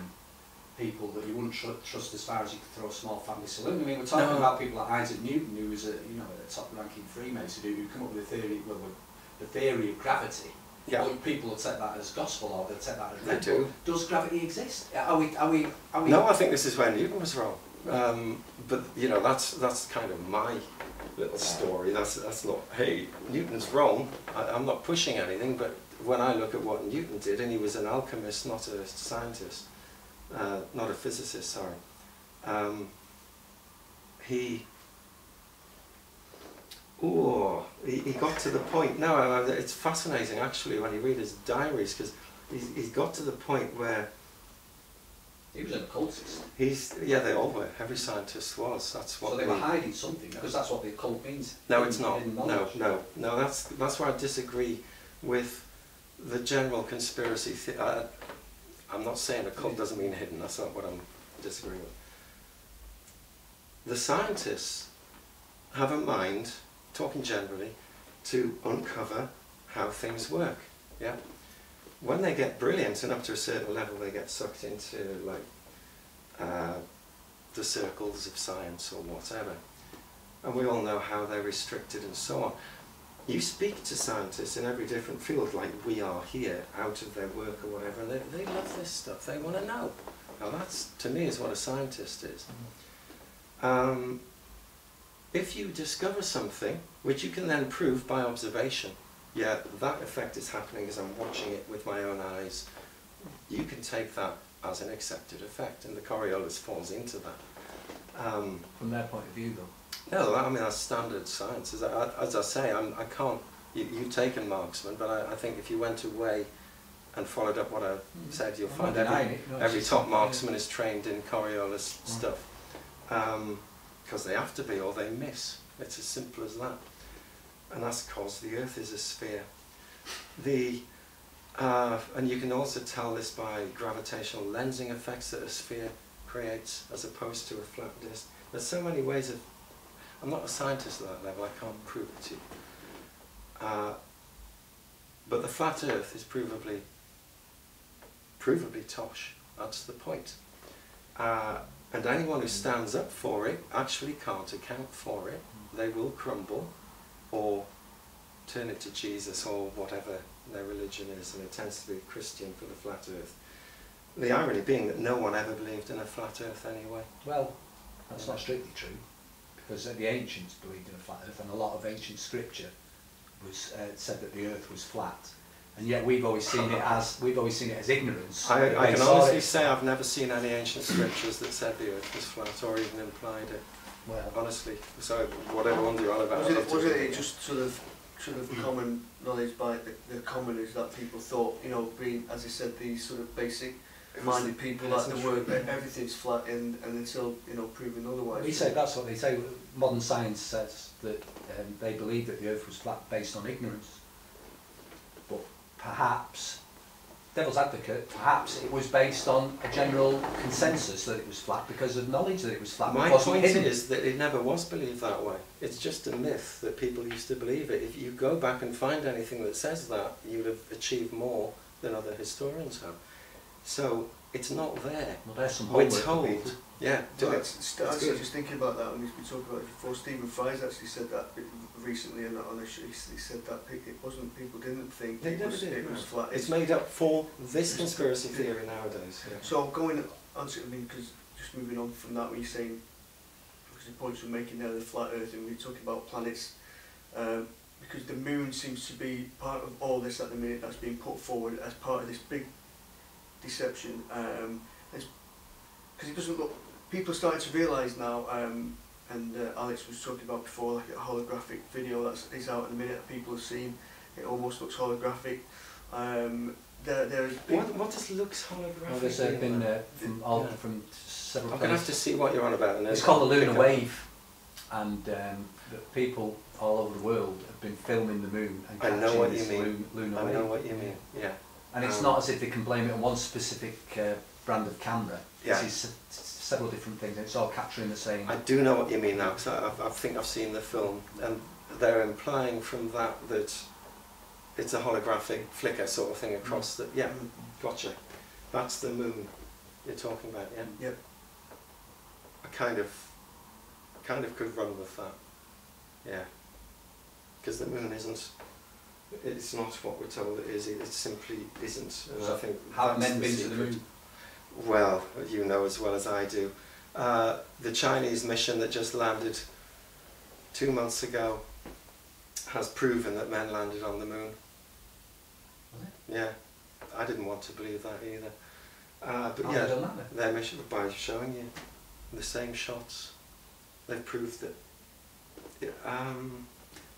people that you wouldn't tr trust as far as you could throw a small family saloon. I mean, we're talking no. about people like Isaac Newton, who was a you know a top-ranking Freemason who, who come up with a theory, well, with the theory of gravity. Yeah. Well, people will take that as gospel, or they'll take that as they do. Does gravity exist? Are we? Are we? Are we? No, I think this is where Newton was wrong. Um, but you know, that's that's kind of my little story. That's that's not. Hey, Newton's wrong. I, I'm not pushing anything. But when I look at what Newton did, and he was an alchemist, not a scientist, uh, not a physicist. Sorry. Um, he. Oh, he, he got to the point. No, it's fascinating actually when you read his diaries because he's, he's got to the point where. He was an occultist. He's, yeah, they all were. Every scientist was. That's what. So they were hiding something because that's what the occult means. No, it's not. No, no, no. That's that's where I disagree with the general conspiracy. Th I, I'm not saying occult doesn't mean hidden. That's not what I'm disagreeing with. The scientists have a mind, talking generally, to uncover how things work. Yeah. When they get brilliant and up to a certain level, they get sucked into like uh, the circles of science or whatever. And we all know how they're restricted and so on. You speak to scientists in every different field, like we are here, out of their work or whatever, and they, they love this stuff, they want to know. Now that's, to me, is what a scientist is. Um, if you discover something, which you can then prove by observation, yeah, that effect is happening as I'm watching it with my own eyes, you can take that as an accepted effect, and the Coriolis falls into that. Um, From their point of view, though? No, I mean, that's standard science. As I, as I say, I'm, I can't, you, you've taken Marxman, but I, I think if you went away and followed up what I said, you'll find every, every top Marxman is trained in Coriolis stuff. Because um, they have to be, or they miss. It's as simple as that. And that's because the Earth is a sphere. The, uh, and you can also tell this by gravitational lensing effects that a sphere creates as opposed to a flat disk. There's so many ways of... I'm not a scientist at that level, I can't prove it to you. Uh, but the flat Earth is provably, provably tosh. That's the point. Uh, and anyone who stands up for it actually can't account for it. They will crumble or turn it to Jesus or whatever their religion is, and it tends to be Christian for the flat Earth. The irony being that no one ever believed in a flat Earth anyway. Well, that's not strictly true. Because the ancients believed in a flat earth, and a lot of ancient scripture was uh, said that the earth was flat, and yet we've always seen it as we've always seen it as ignorance. I, I can honestly say I've never seen any ancient scriptures that said the earth was flat or even implied it. Well, honestly, so whatever one you're on about. Was it, was it just sort of sort of common knowledge by the, the commoners that people thought, you know, being as I said, these sort of basic. Minded people that the word that everything's flat and, and until you know proven otherwise. Well, you say that's what they say. Modern science says that um, they believe that the Earth was flat based on ignorance. But perhaps, devil's advocate, perhaps it was based on a general consensus that it was flat because of knowledge that it was flat. My point is that it never was believed that way. It's just a myth that people used to believe it. If you go back and find anything that says that, you'll have achieved more than other historians have. So it's not there. Well, there's some homework. We're told. Yeah. Well, it's, I was just thinking about that when we talked about it before. Stephen Fry's actually said that recently, and on a show, he said that it wasn't. People didn't think they it, never was, did, it was flat. It's, it's made up for this conspiracy theory it, nowadays. Yeah. So going on to, I mean, because just moving on from that, when you're saying, because the points we're making there, the flat Earth, and we're talking about planets, um, because the moon seems to be part of all this at the minute that's being put forward as part of this big. Deception, um, because it doesn't look. People are starting to realise now, um, and uh, Alex was talking about before, like a holographic video that's is out in a minute. That people have seen it almost looks holographic. Um, there, there is. What, what does looks holographic? Well, there's uh, been uh, from, all, yeah. from several. I'm going to have to see what you're on about. It's called the lunar wave, and um, people all over the world have been filming the moon and catching this lunar wave. I know what you mean. Lunar I know wave. what you mean. Yeah. And it's um, not as if they can blame it on one specific uh, brand of camera. Yeah. It's several different things, and it's all capturing the same... I do know what you mean now, because I, I think I've seen the film, and they're implying from that that it's a holographic flicker sort of thing across the... Yeah, gotcha. That's the moon you're talking about, yeah? Yep. I kind of, kind of could run with that, yeah. Because the moon isn't... It's not what we're told it is. It simply isn't. And so I think have men been to the moon? Well, you know as well as I do. Uh, the Chinese mission that just landed two months ago has proven that men landed on the moon. Really? Yeah, I didn't want to believe that either. Uh, but oh, yeah, they their mission by showing you the same shots, they've proved that. It, um,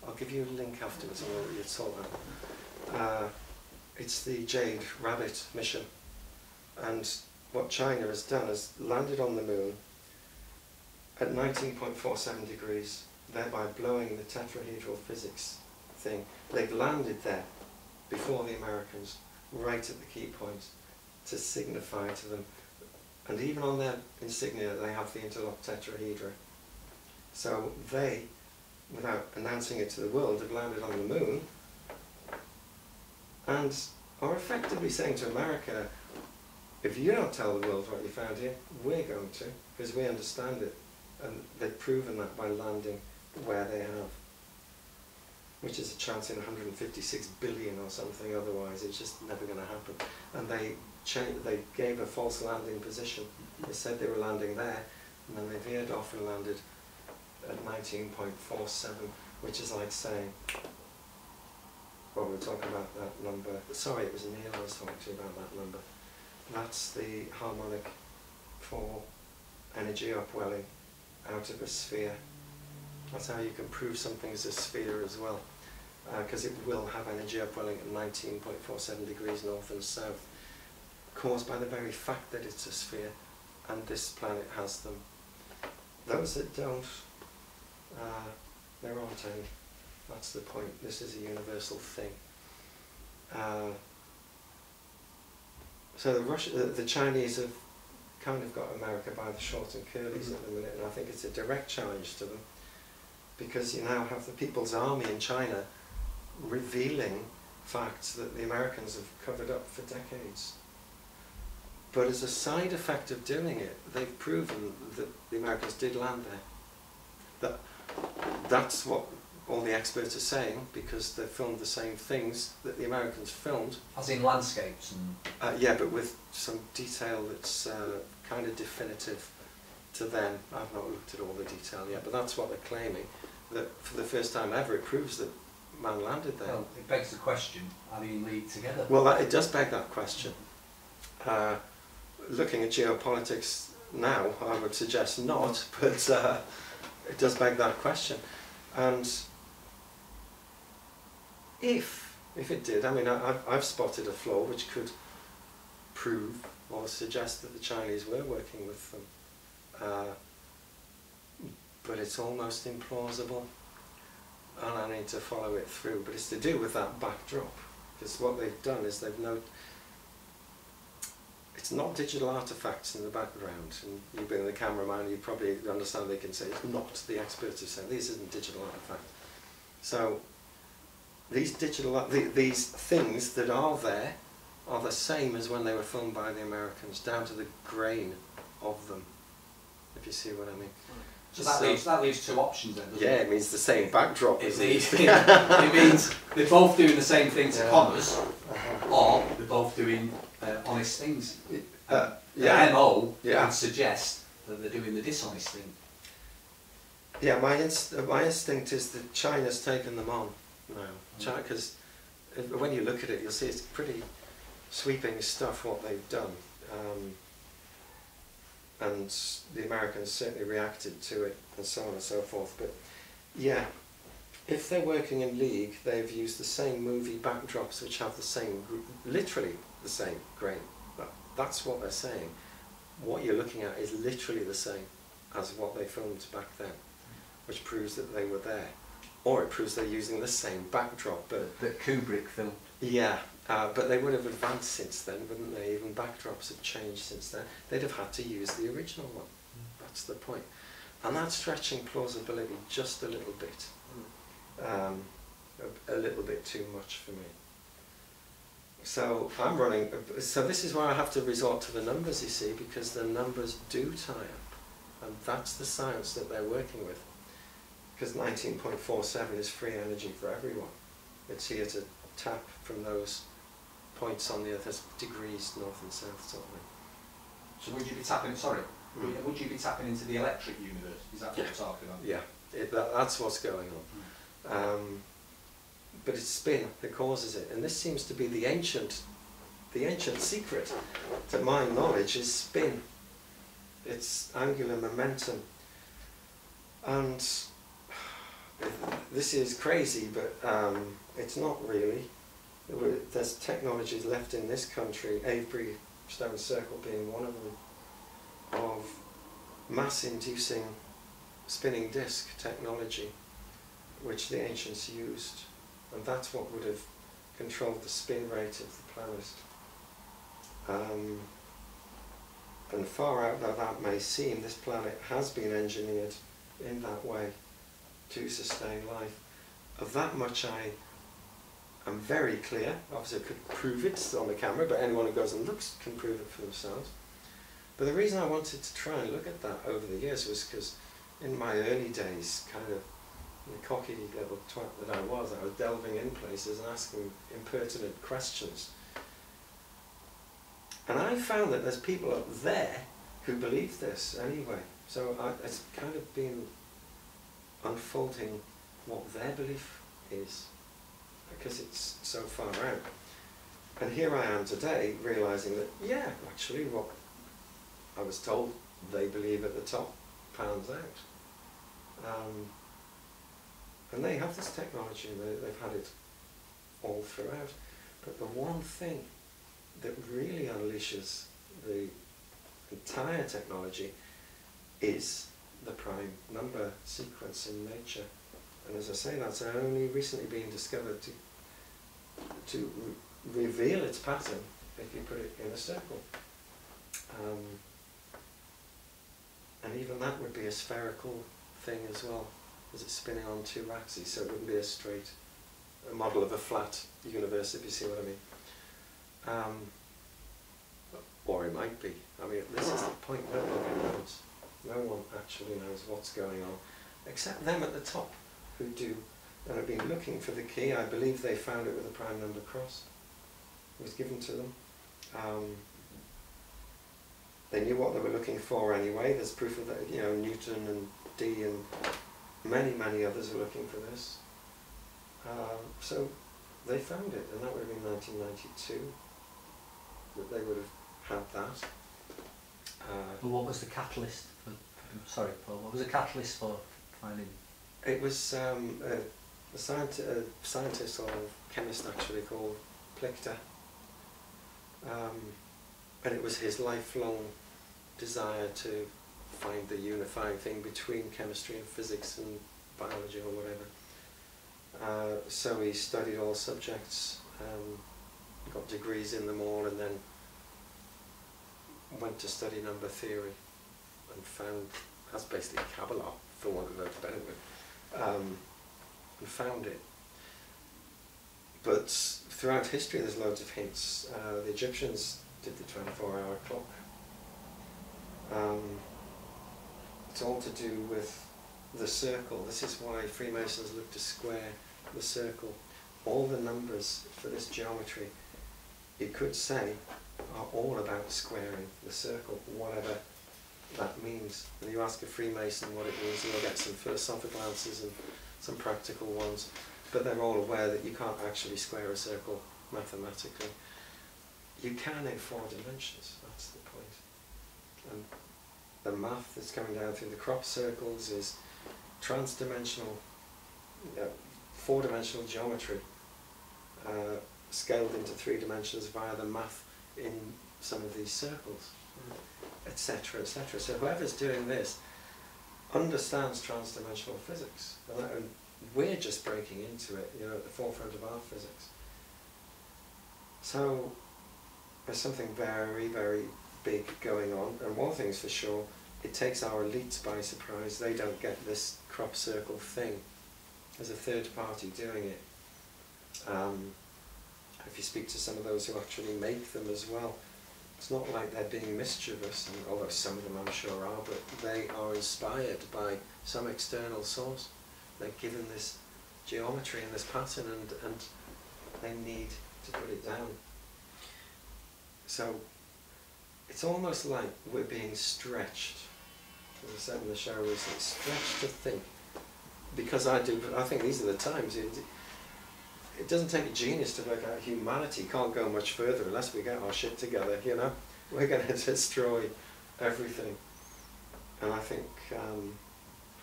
I'll give you a link afterwards on what you saw that. Uh, it's the Jade Rabbit mission. And what China has done is landed on the moon at nineteen point four seven degrees, thereby blowing the tetrahedral physics thing. They've landed there before the Americans, right at the key point, to signify to them. And even on their insignia, they have the interlocked tetrahedra. So they... without announcing it to the world, have landed on the moon and are effectively saying to America, if you don't tell the world what you found here, we're going to, because we understand it. And they've proven that by landing where they have, which is a chance in one hundred fifty-six billion or something. Otherwise, it's just never going to happen. And they cha they gave a false landing position. They said they were landing there, and then they veered off and landed at nineteen point four seven, which is like saying, well, we were talking about that number. Sorry, it was Neil I was talking to about that number. That's the harmonic for energy upwelling out of a sphere. That's how you can prove something is a sphere as well, because uh, it will have energy upwelling at nineteen point four seven degrees north and south, caused by the very fact that it's a sphere, and this planet has them. Those that don't, uh, there aren't any. That's the point. This is a universal thing. Uh, so the, Russia, the, the Chinese have kind of got America by the short and curlies mm-hmm. at the minute, and I think it's a direct challenge to them, because you now have the People's Army in China revealing facts that the Americans have covered up for decades. But as a side effect of doing it, they've proven that the Americans did land there. That, that's what all the experts are saying, because they filmed the same things that the Americans filmed. As in landscapes? And uh, yeah, but with some detail that's uh, kind of definitive to them. I've not looked at all the detail yet, but that's what they're claiming, that for the first time ever it proves that man landed there. Well, it begs the question, how do you lead together? Well, that, it does beg that question. Uh, looking at geopolitics now, I would suggest not, but uh, it does beg that question. And if, if it did, I mean, I, I've, I've spotted a flaw which could prove or suggest that the Chinese were working with them. Uh, but it's almost implausible, and I need to follow it through. But it's to do with that backdrop, because what they've done is they've noted it's not digital artifacts in the background, and you being the cameraman, you probably understand they can say it's not. The experts have said these isn't digital artifacts. So these digital the, these things that are there are the same as when they were filmed by the Americans, down to the grain of them. If you see what I mean. So that, so leaves, that leaves two options then, doesn't yeah, it? Yeah, it means the same backdrop. It, leaves, it? It means they're both doing the same thing to yeah. commerce, uh-huh. or they're both doing uh, honest things. Uh, yeah. The M O yeah. would suggest that they're doing the dishonest thing. Yeah, my, inst my instinct is that China's taken them on now. Because mm. when you look at it, you'll see it's pretty sweeping stuff what they've done. Um, and the Americans certainly reacted to it, and so on and so forth. But yeah, if they're working in league, they've used the same movie backdrops which have the same, literally the same grain. That, that's what they're saying. What you're looking at is literally the same as what they filmed back then, which proves that they were there. Or it proves they're using the same backdrop. But that Kubrick filmed. Yeah. Uh, but they would have advanced since then, wouldn't they? Even backdrops have changed since then. They'd have had to use the original one. Mm. That's the point. And that's stretching plausibility just a little bit. Mm. Um, a, a little bit too much for me. So I'm running... So this is where I have to resort to the numbers, you see, because the numbers do tie up. And that's the science that they're working with. Because nineteen point four seven is free energy for everyone. It's here to tap from those points on the earth as degrees north and south, sort of thing. So would you be tapping, sorry, mm. would you be tapping into the electric universe? Is that what yeah. you're talking about? Yeah, it, that, that's what's going on. Mm. Um, but it's spin that causes it, and this seems to be the ancient, the ancient secret, to my knowledge, is spin. It's angular momentum. And this is crazy, but um, it's not really. There's technologies left in this country, Avebury Stone Circle being one of them, of mass-inducing spinning disk technology, which the ancients used, and that's what would have controlled the spin rate of the planet. Um, and far out though that may seem, this planet has been engineered in that way to sustain life. Of that much I I'm very clear. Obviously I could prove it on the camera, but anyone who goes and looks can prove it for themselves. But the reason I wanted to try and look at that over the years was because in my early days, kind of the cocky little twat that I was, I was delving in places and asking impertinent questions. And I found that there's people up there who believe this anyway. So I, it's kind of been unfolding what their belief is, because it's so far out. And here I am today realising that, yeah, actually what I was told they believe at the top pans out. Um, and they have this technology, and they, they've had it all throughout. But the one thing that really unleashes the entire technology is the prime number sequence in nature. And as I say, that's only recently been discovered to, to re reveal its pattern if you put it in a circle. Um, and even that would be a spherical thing as well, as it's spinning on two axes, so it wouldn't be a straight a model of a flat universe, if you see what I mean. Um, or it might be. I mean, this is the point. No one knows. No one actually knows what's going on, except them at the top, who do, and have been looking for the key. I believe they found it with a prime number cross. It was given to them. Um, they knew what they were looking for anyway. There's proof of that. You know, Newton and Dee and many, many others were looking for this. Uh, so they found it, and that would have been nineteen ninety-two that they would have had that. Uh, but what was the catalyst for, sorry Paul, what was the catalyst for finding? It was um, a, a, scienti a scientist or a chemist actually called Plichter, um, and it was his lifelong desire to find the unifying thing between chemistry and physics and biology or whatever. Uh, so he studied all subjects, um, got degrees in them all, and then went to study number theory and found, that's basically Kabbalah for want of a better word, um, and found it. But throughout history there's loads of hints. Uh, the Egyptians did the twenty-four hour clock. Um, it's all to do with the circle. This is why Freemasons look to square, the circle. All the numbers for this geometry, you could say, are all about squaring the circle, whatever that means. When you ask a Freemason what it means, you'll get some philosophical answers and some practical ones, but they're all aware that you can't actually square a circle mathematically. You can in four dimensions, that's the point. And the math that's coming down through the crop circles is trans-dimensional, you know, four-dimensional geometry, uh, scaled into three dimensions via the math in some of these circles, et cetera, et cetera. So whoever's doing this understands transdimensional physics, and, that, and we're just breaking into it, you know, at the forefront of our physics. So there's something very, very big going on, and one thing's for sure, it takes our elites by surprise. They don't get this crop circle thing. There's a third party doing it. Um, If you speak to some of those who actually make them as well, it's not like they're being mischievous, and although some of them I'm sure are, but they are inspired by some external source. They're given this geometry and this pattern, and, and they need to put it down. So it's almost like we're being stretched, as I said in the show recently, stretched to think. Because I do, but I think these are the times. It, It doesn't take a genius to work out humanity can't go much further unless we get our shit together, you know. We're going to destroy everything. And I think... Um,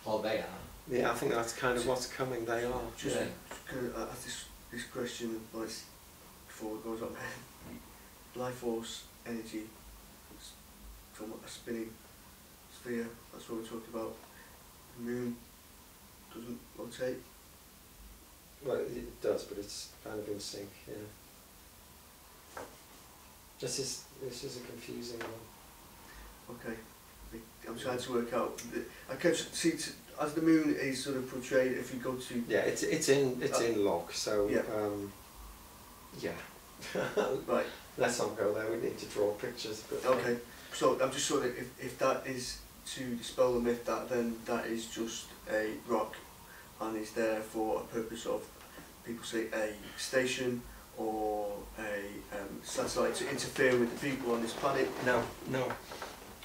well, they are. Yeah, I think that's kind of what's coming. They are. Just, yeah. just kind of, I have this, this question like, before it goes on. Life force, energy, from a spinning sphere, that's what we talked about. The moon doesn't rotate. Well, it does, but it's kind of in sync, yeah. This is, this is a confusing one. Okay. I'm trying to work out. I kept, see, as the moon is sort of portrayed, if you go to... Yeah, it's, it's in, it's uh, in log, so... Yeah. Um, Yeah. Right. Let's not go there, we need to draw pictures. But okay, um, so I'm just sure that if, if that is to dispel the myth that then that is just a rock and is there for a purpose of, people say, a station or a um, satellite to interfere with the people on this planet. No, no.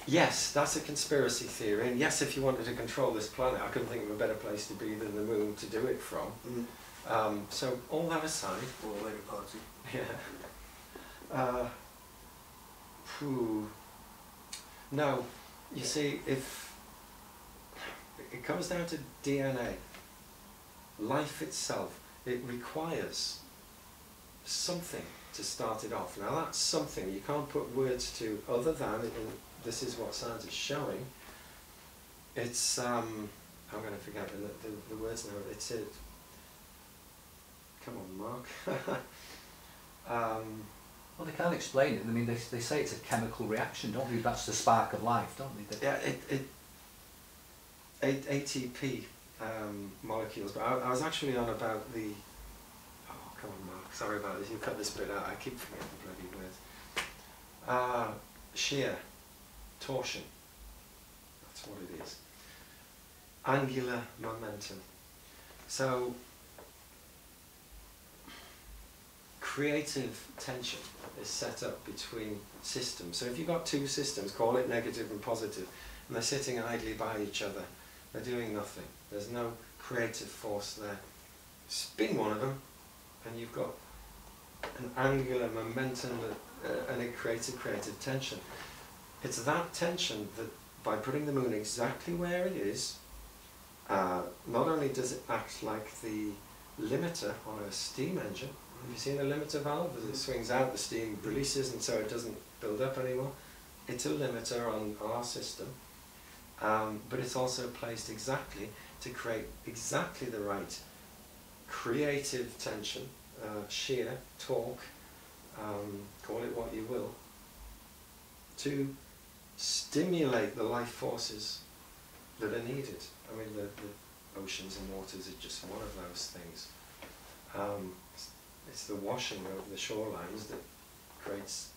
Yes, that's a conspiracy theory, and yes, if you wanted to control this planet, I couldn't think of a better place to be than the moon to do it from. Mm. Um, so all that aside, or a Labour Party. Yeah. Uh, phew. No, you see, if it comes down to D N A, life itself, it requires something to start it off. Now that's something you can't put words to other than, and this is what science is showing, it's, um, I'm going to forget the, the, the words now, it's a, come on Mark. um, well, they can't explain it, I mean they, they say it's a chemical reaction, don't they? That's the spark of life, don't they? they yeah, it, it, A T P um, molecules, but I, I was actually on about the, come on Mark, sorry about this, you cut this bit out, I keep forgetting the bloody words. Uh, shear, torsion, that's what it is. Angular momentum. So, creative tension is set up between systems. So if you've got two systems, call it negative and positive, and they're sitting idly by each other, they're doing nothing. There's no creative force there. Spin one of them, and you've got an angular momentum that, uh, and it creates a creative tension. It's that tension that by putting the moon exactly where it is, uh, not only does it act like the limiter on a steam engine, have you seen a limiter valve? As it swings out, the steam releases and so it doesn't build up anymore. It's a limiter on our system, um, but it's also placed exactly to create exactly the right creative tension, uh, shear, torque, um, call it what you will, to stimulate the life forces that are needed. I mean, the, the oceans and waters are just one of those things. Um, it's, it's the washing of the shorelines that creates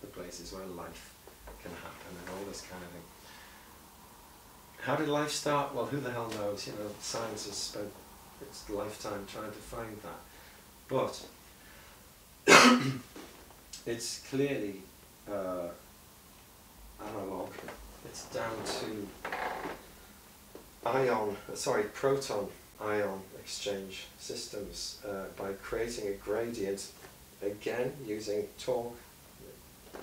the places where life can happen and all this kind of thing. How did life start? Well, who the hell knows? You know, science has spent its lifetime trying to find that, but it's clearly uh, analog. It's down to ion, sorry, proton-ion exchange systems uh, by creating a gradient, again using torque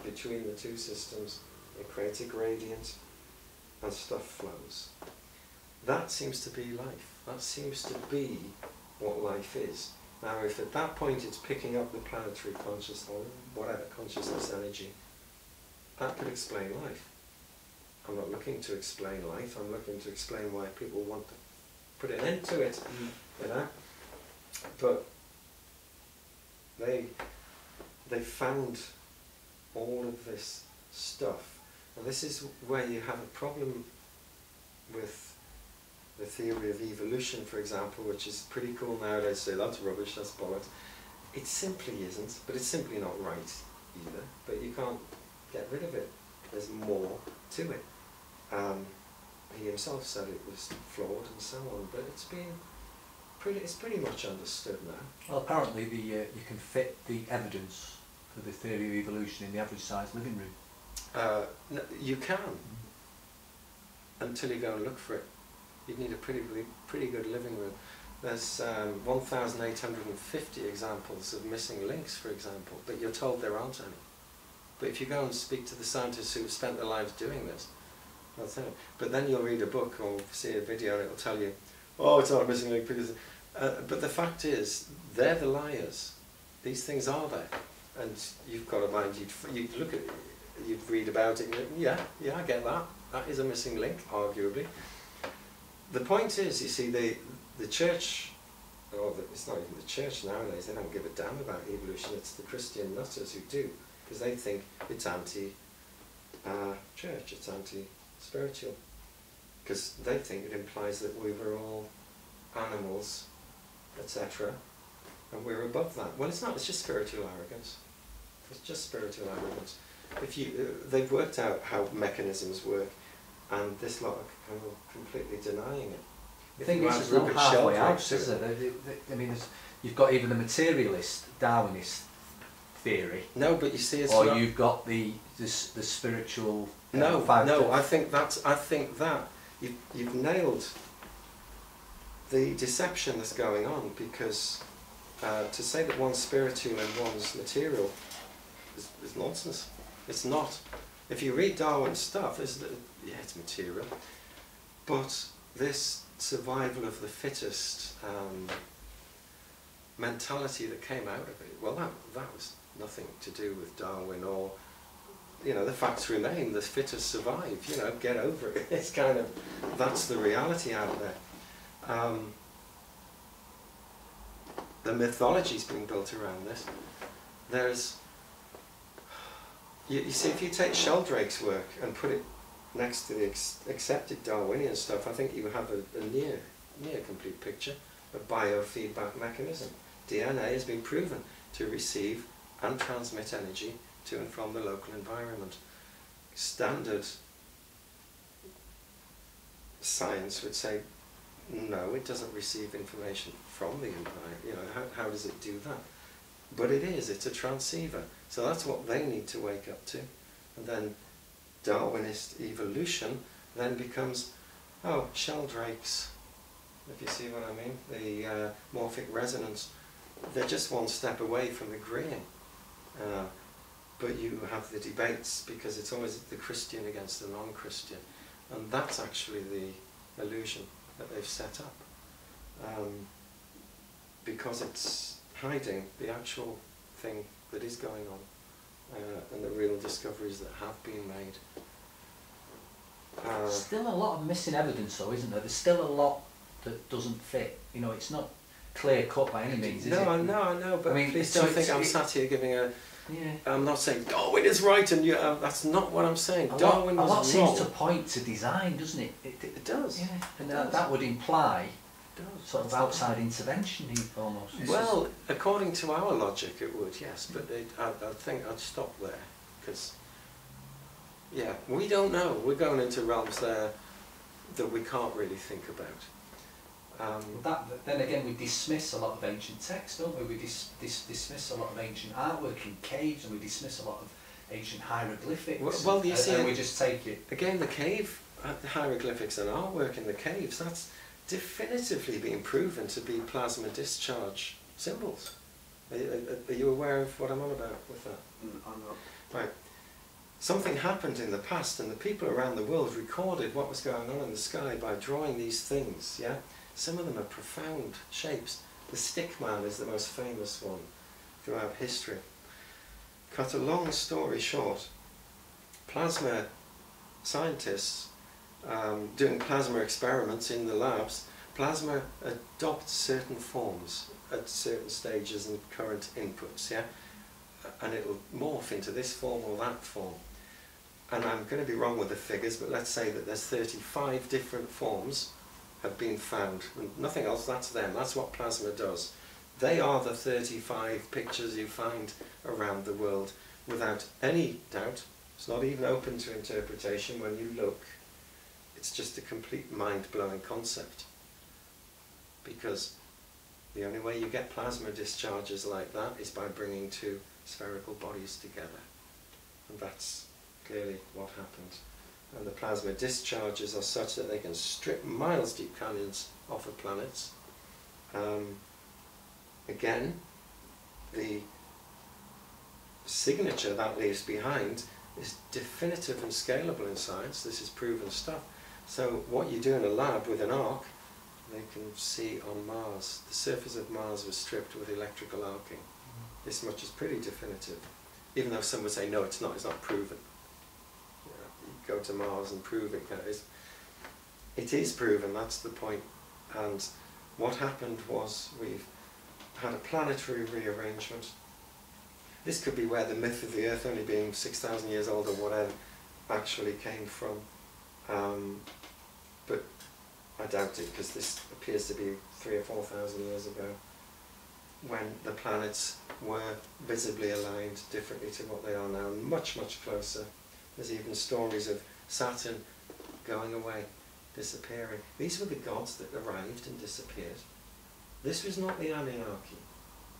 between the two systems, it creates a gradient, and stuff flows. That seems to be life. That seems to be what life is. Now, if at that point it's picking up the planetary consciousness, or whatever, consciousness energy, that could explain life. I'm not looking to explain life, I'm looking to explain why people want to put an end to it, you know? But they, they found all of this stuff. And this is where you have a problem with the theory of evolution, for example, which is pretty cool nowadays, say that's rubbish, that's bollocks. It simply isn't, but it's simply not right either, but you can't get rid of it. There's more to it. Um, he himself said it was flawed and so on, but it's been pretty, it's pretty much understood now. Well, apparently the, uh, you can fit the evidence for the theory of evolution in the average sized living room. Uh, no, you can, mm-hmm. until you go and look for it. You'd need a pretty, pretty good living room. There's um, one thousand eight hundred fifty examples of missing links, for example, but you're told there aren't any. But if you go and speak to the scientists who've spent their lives doing this, that's it. But then you'll read a book or see a video and it'll tell you, oh, it's not a missing link because... Uh, but the fact is, they're the liars. These things are there. And you've got to mind, you'd, you'd look at it, you'd read about it, and you'd, yeah, yeah, I get that. That is a missing link, arguably. The point is, you see, the, the church, or the, it's not even the church nowadays, they don't give a damn about evolution, it's the Christian nutters who do, because they think it's anti-church, uh, it's anti-spiritual, because they think it implies that we were all animals, et cetera, and we're above that. Well, it's not, it's just spiritual arrogance. It's just spiritual arrogance. If you, uh, they've worked out how mechanisms work, and this lot are kind of completely denying it. The thing is, it's not halfway out, is it? I mean, you've got even the materialist, Darwinist theory. No, but you see, it's or not, you've got the the, the spiritual. Uh, no, factor. no. I think that's. I think that you've you've nailed the deception that's going on, because uh, to say that one's spiritual and one's material is, is nonsense. It's not. If you read Darwin's stuff, it's, yeah, it's material, but this survival of the fittest um, mentality that came out of it, well, that, that was nothing to do with Darwin, or, you know, the facts remain, the fittest survive, you know, get over it. It's kind of, that's the reality out there. Um, the mythology's been built around this. There's, you, you see, if you take Sheldrake's work and put it next to the ex accepted Darwinian stuff, I think you have a, a near, near complete picture of biofeedback mechanism. D N A has been proven to receive and transmit energy to and from the local environment. Standard science would say, no, it doesn't receive information from the environment. You know, how, how does it do that? But it is, it's a transceiver. So that's what they need to wake up to. And then Darwinist evolution then becomes, oh, Sheldrake's, if you see what I mean, the uh, morphic resonance. They're just one step away from agreeing. Uh, but you have the debates, because it's always the Christian against the non-Christian. And that's actually the illusion that they've set up. Um, because it's hiding the actual thing that is going on. Uh, and the real discoveries that have been made. Uh, still a lot of missing evidence, though, isn't there? There's still a lot that doesn't fit. You know, it's not clear cut by any means, is no, it? No, I know, I know, but I mean, please don't think I'm sat here giving a... Yeah. I'm not saying Darwin is right, and you, uh, that's not what I'm saying. A Darwin lot, a was lot wrong. Seems to point to design, doesn't it? It, it, it does. Yeah, and it that, does. that would imply does. sort of outside intervention, almost. Well, according to our logic, it would, yes, but it, I, I think I'd stop there, because, yeah, we don't know. We're going into realms there that we can't really think about. Um, that, then again, we dismiss a lot of ancient texts, don't we? We dis, dis, dismiss a lot of ancient artwork in caves, and we dismiss a lot of ancient hieroglyphics. Well, well you and, see, and we just take it. Again, the cave, the hieroglyphics and artwork in the caves, that's definitively been proven to be plasma discharge symbols. Are, are, are you aware of what I'm on about with that? Mm, I'm not. Right. Something happened in the past, and the people around the world recorded what was going on in the sky by drawing these things, yeah? Some of them are profound shapes. The stick man is the most famous one throughout history. Cut a long story short, plasma scientists Um, doing plasma experiments in the labs, plasma adopts certain forms at certain stages and current inputs, yeah? And it'll morph into this form or that form. And I'm going to be wrong with the figures, but let's say that there's thirty-five different forms have been found. And nothing else, that's them, that's what plasma does. They are the thirty-five pictures you find around the world, without any doubt. It's not even open to interpretation when you look. It's just a complete mind-blowing concept, because the only way you get plasma discharges like that is by bringing two spherical bodies together, and that's clearly what happened. And the plasma discharges are such that they can strip miles deep canyons off of planets. Um, again, the signature that leaves behind is definitive and scalable in science. This is proven stuff. So what you do in a lab with an arc, they can see on Mars. The surface of Mars was stripped with electrical arcing. This much is pretty definitive. Even though some would say, no, it's not, it's not proven. You know, you go to Mars and prove it. You know, it's, it is proven, that's the point. And what happened was we've had a planetary rearrangement. This could be where the myth of the Earth only being six thousand years old or whatever actually came from. Um, but I doubt it, because this appears to be three or four thousand years ago. when the planets were visibly aligned differently to what they are now, much, much closer. There's even stories of Saturn going away, disappearing. These were the gods that arrived and disappeared. This was not the Anunnaki.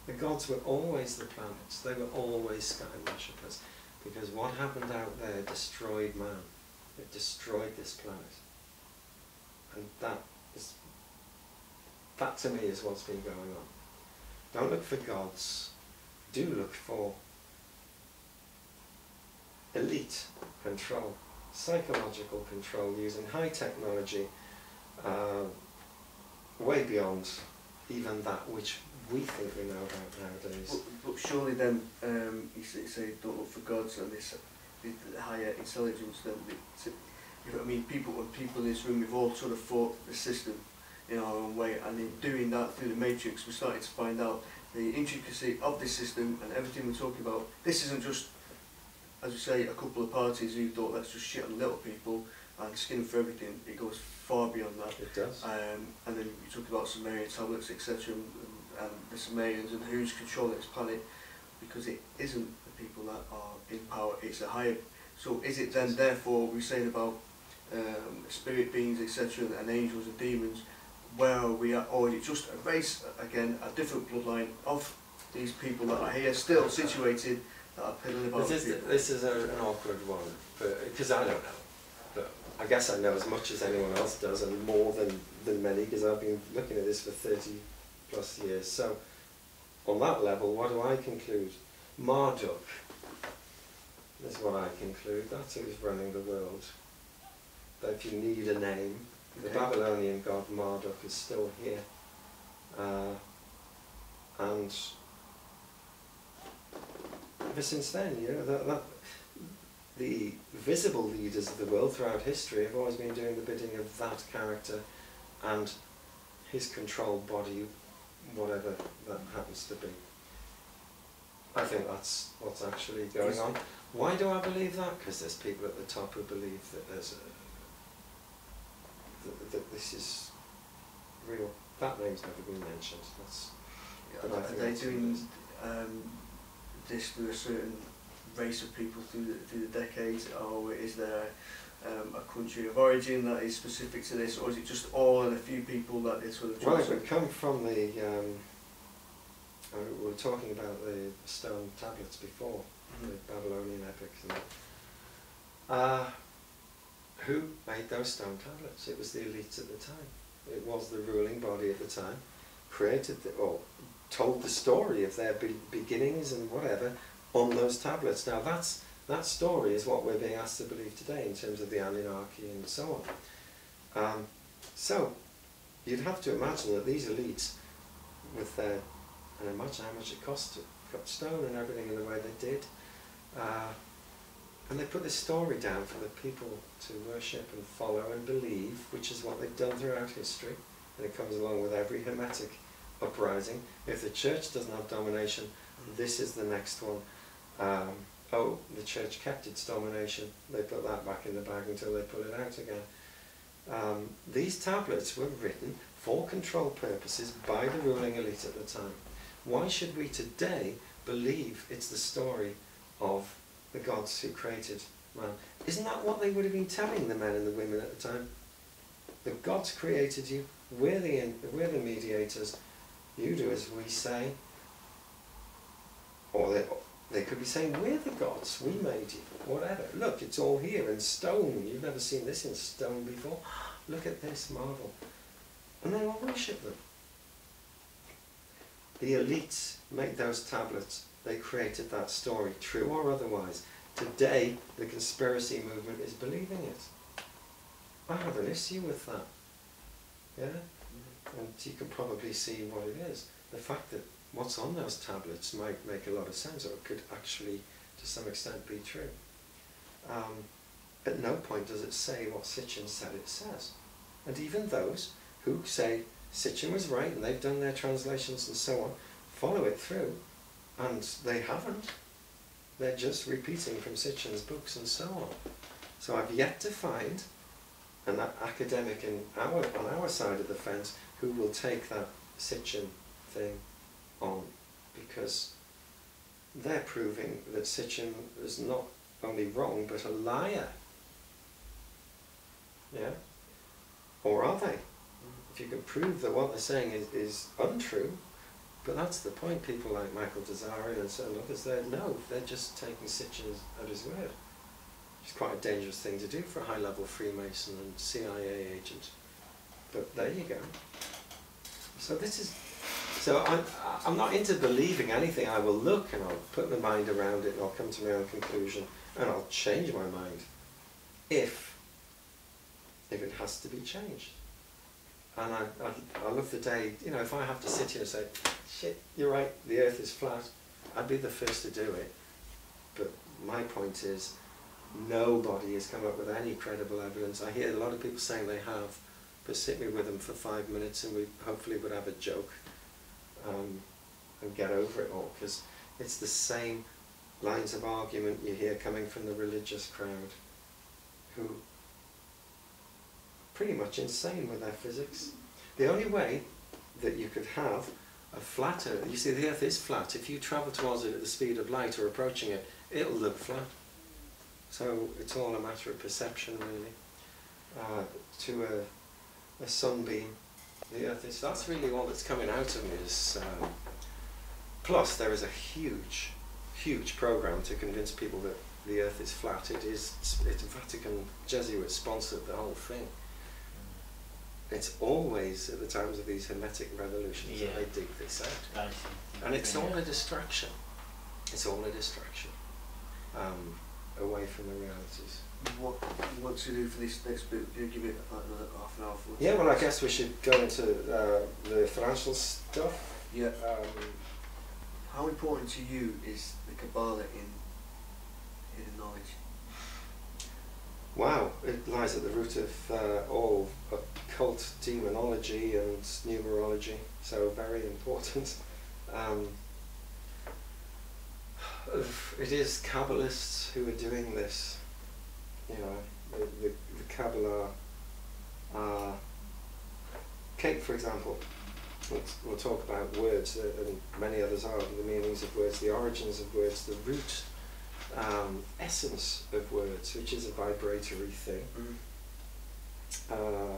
The gods were always the planets. They were always sky worshippers, because what happened out there destroyed man. It destroyed this planet. And that is, that to me is what's been going on. Don't look for gods. Do look for elite control, psychological control, using high technology, uh, way beyond even that which we think we know about nowadays. But, but surely then, um, you say don't look for gods and this higher intelligence. Then, you know, I mean, people and people in this room, we've all sort of fought the system in our own way, and in doing that through the Matrix, we started to find out the intricacy of this system and everything we're talking about. This isn't just, as we say, a couple of parties who thought let's just shit on little people and skin them for everything. It goes far beyond that. It does. Um, and then you talk about Sumerian tablets, et cetera, and, and the Sumerians and who's controlling this planet, because it isn't the people that are in power. It's a higher. So is it then therefore we're saying about um, spirit beings, et cetera, and angels and demons? Where are we at? Or is it just a race again, a different bloodline of these people that are here, still situated, that are piddling about? This is, this is a, an awkward one, because I don't know. But I guess I know as much as anyone else does, and more than, than many, because I've been looking at this for thirty plus years. So, on that level, what do I conclude? Marduk is what I conclude. That's who's running the world. But if you need a name, the okay. Babylonian god Marduk is still here, uh, and ever since then, you know, that, that the visible leaders of the world throughout history have always been doing the bidding of that character and his control body, whatever that happens to be. I think that's what's actually going on. Why do I believe that? Because there's people at the top who believe that there's a that this is real. That name's never been mentioned. That's, yeah, are they doing um, this through a certain race of people through the, through the decades, or is there um, a country of origin that is specific to this, or is it just all in a few people that they sort of... Well, it would come from the... Um, I mean, we were talking about the stone tablets before, mm-hmm. the Babylonian epics. And that. Uh, Who made those stone tablets? It was the elites at the time. It was the ruling body at the time, created the, or told the story of their be beginnings and whatever on those tablets. Now that's, that story is what we're being asked to believe today in terms of the Anunnaki and so on. Um, so you'd have to imagine that these elites, with their, and imagine how much it cost to cut stone and everything in the way they did, uh, and they put this story down for the people to worship and follow and believe, which is what they've done throughout history, and it comes along with every Hermetic uprising. If the church doesn't have domination, this is the next one. Um, oh, the church kept its domination, they put that back in the bag until they put it out again. Um, these tablets were written for control purposes by the ruling elite at the time. Why should we today believe it's the story of the gods who created man? Isn't that what they would have been telling the men and the women at the time? The gods created you, we're the, in, we're the mediators, you do as we say. Or they, they could be saying, we're the gods, we made you, whatever. Look, it's all here in stone, you've never seen this in stone before. Look at this marvel. And they all worship them. The elites make those tablets. They created that story, true or otherwise. Today, the conspiracy movement is believing it. I have an issue with that. Yeah? Mm-hmm. And you can probably see what it is. The fact that what's on those tablets might make a lot of sense, or it could actually, to some extent, be true. Um, at no point does it say what Sitchin said it says. And even those who say Sitchin was right, and they've done their translations and so on, follow it through. And they haven't. They're just repeating from Sitchin's books and so on. So I've yet to find an academic in our, on our side of the fence who will take that Sitchin thing on, because they're proving that Sitchin was not only wrong but a liar. Yeah? Or are they? If you can prove that what they're saying is, is untrue, but that's the point. People like Michael Desari and certain others, they no, they're just taking Sitchin at his word. It's quite a dangerous thing to do for a high-level Freemason and C I A agent. But there you go. So this is. So I'm, I'm not into believing anything. I will look and I'll put my mind around it and I'll come to my own conclusion and I'll change my mind if, if it has to be changed. And I, I, I love the day, you know, if I have to sit here and say, shit, you're right, the earth is flat, I'd be the first to do it. But my point is, nobody has come up with any credible evidence. I hear a lot of people saying they have, but sit me with them for five minutes and we hopefully would have a joke um, and get over it all, because it's the same lines of argument you hear coming from the religious crowd, who pretty much insane with their physics. The only way that you could have a flat earth, you see the earth is flat, if you travel towards it at the speed of light or approaching it, it'll look flat. So it's all a matter of perception really. Uh, to a, a sunbeam, the earth is, that's really all that's coming out of me is, um, plus there is a huge, huge program to convince people that the earth is flat. It is, it's Vatican Jesuit sponsored, the whole thing. It's always at the times of these Hermetic revolutions yeah. that they dig this out. And it's all a distraction. It's all a distraction um, away from the realities. What what do you do for this next bit? Do you give it like another half an hour? Yeah, well, I guess we should go into uh, the financial stuff. Yeah. Um, How important to you is the Kabbalah in in knowledge? Wow, it lies at the root of uh, all occult demonology and numerology, so very important. Um, it is Kabbalists who are doing this, you know, the, the, the Kabbalah. Uh, Kate, for example, we'll, we'll talk about words, uh, and many others are, the meanings of words, the origins of words, the root. Um, essence of words, which is a vibratory thing. Mm. Uh,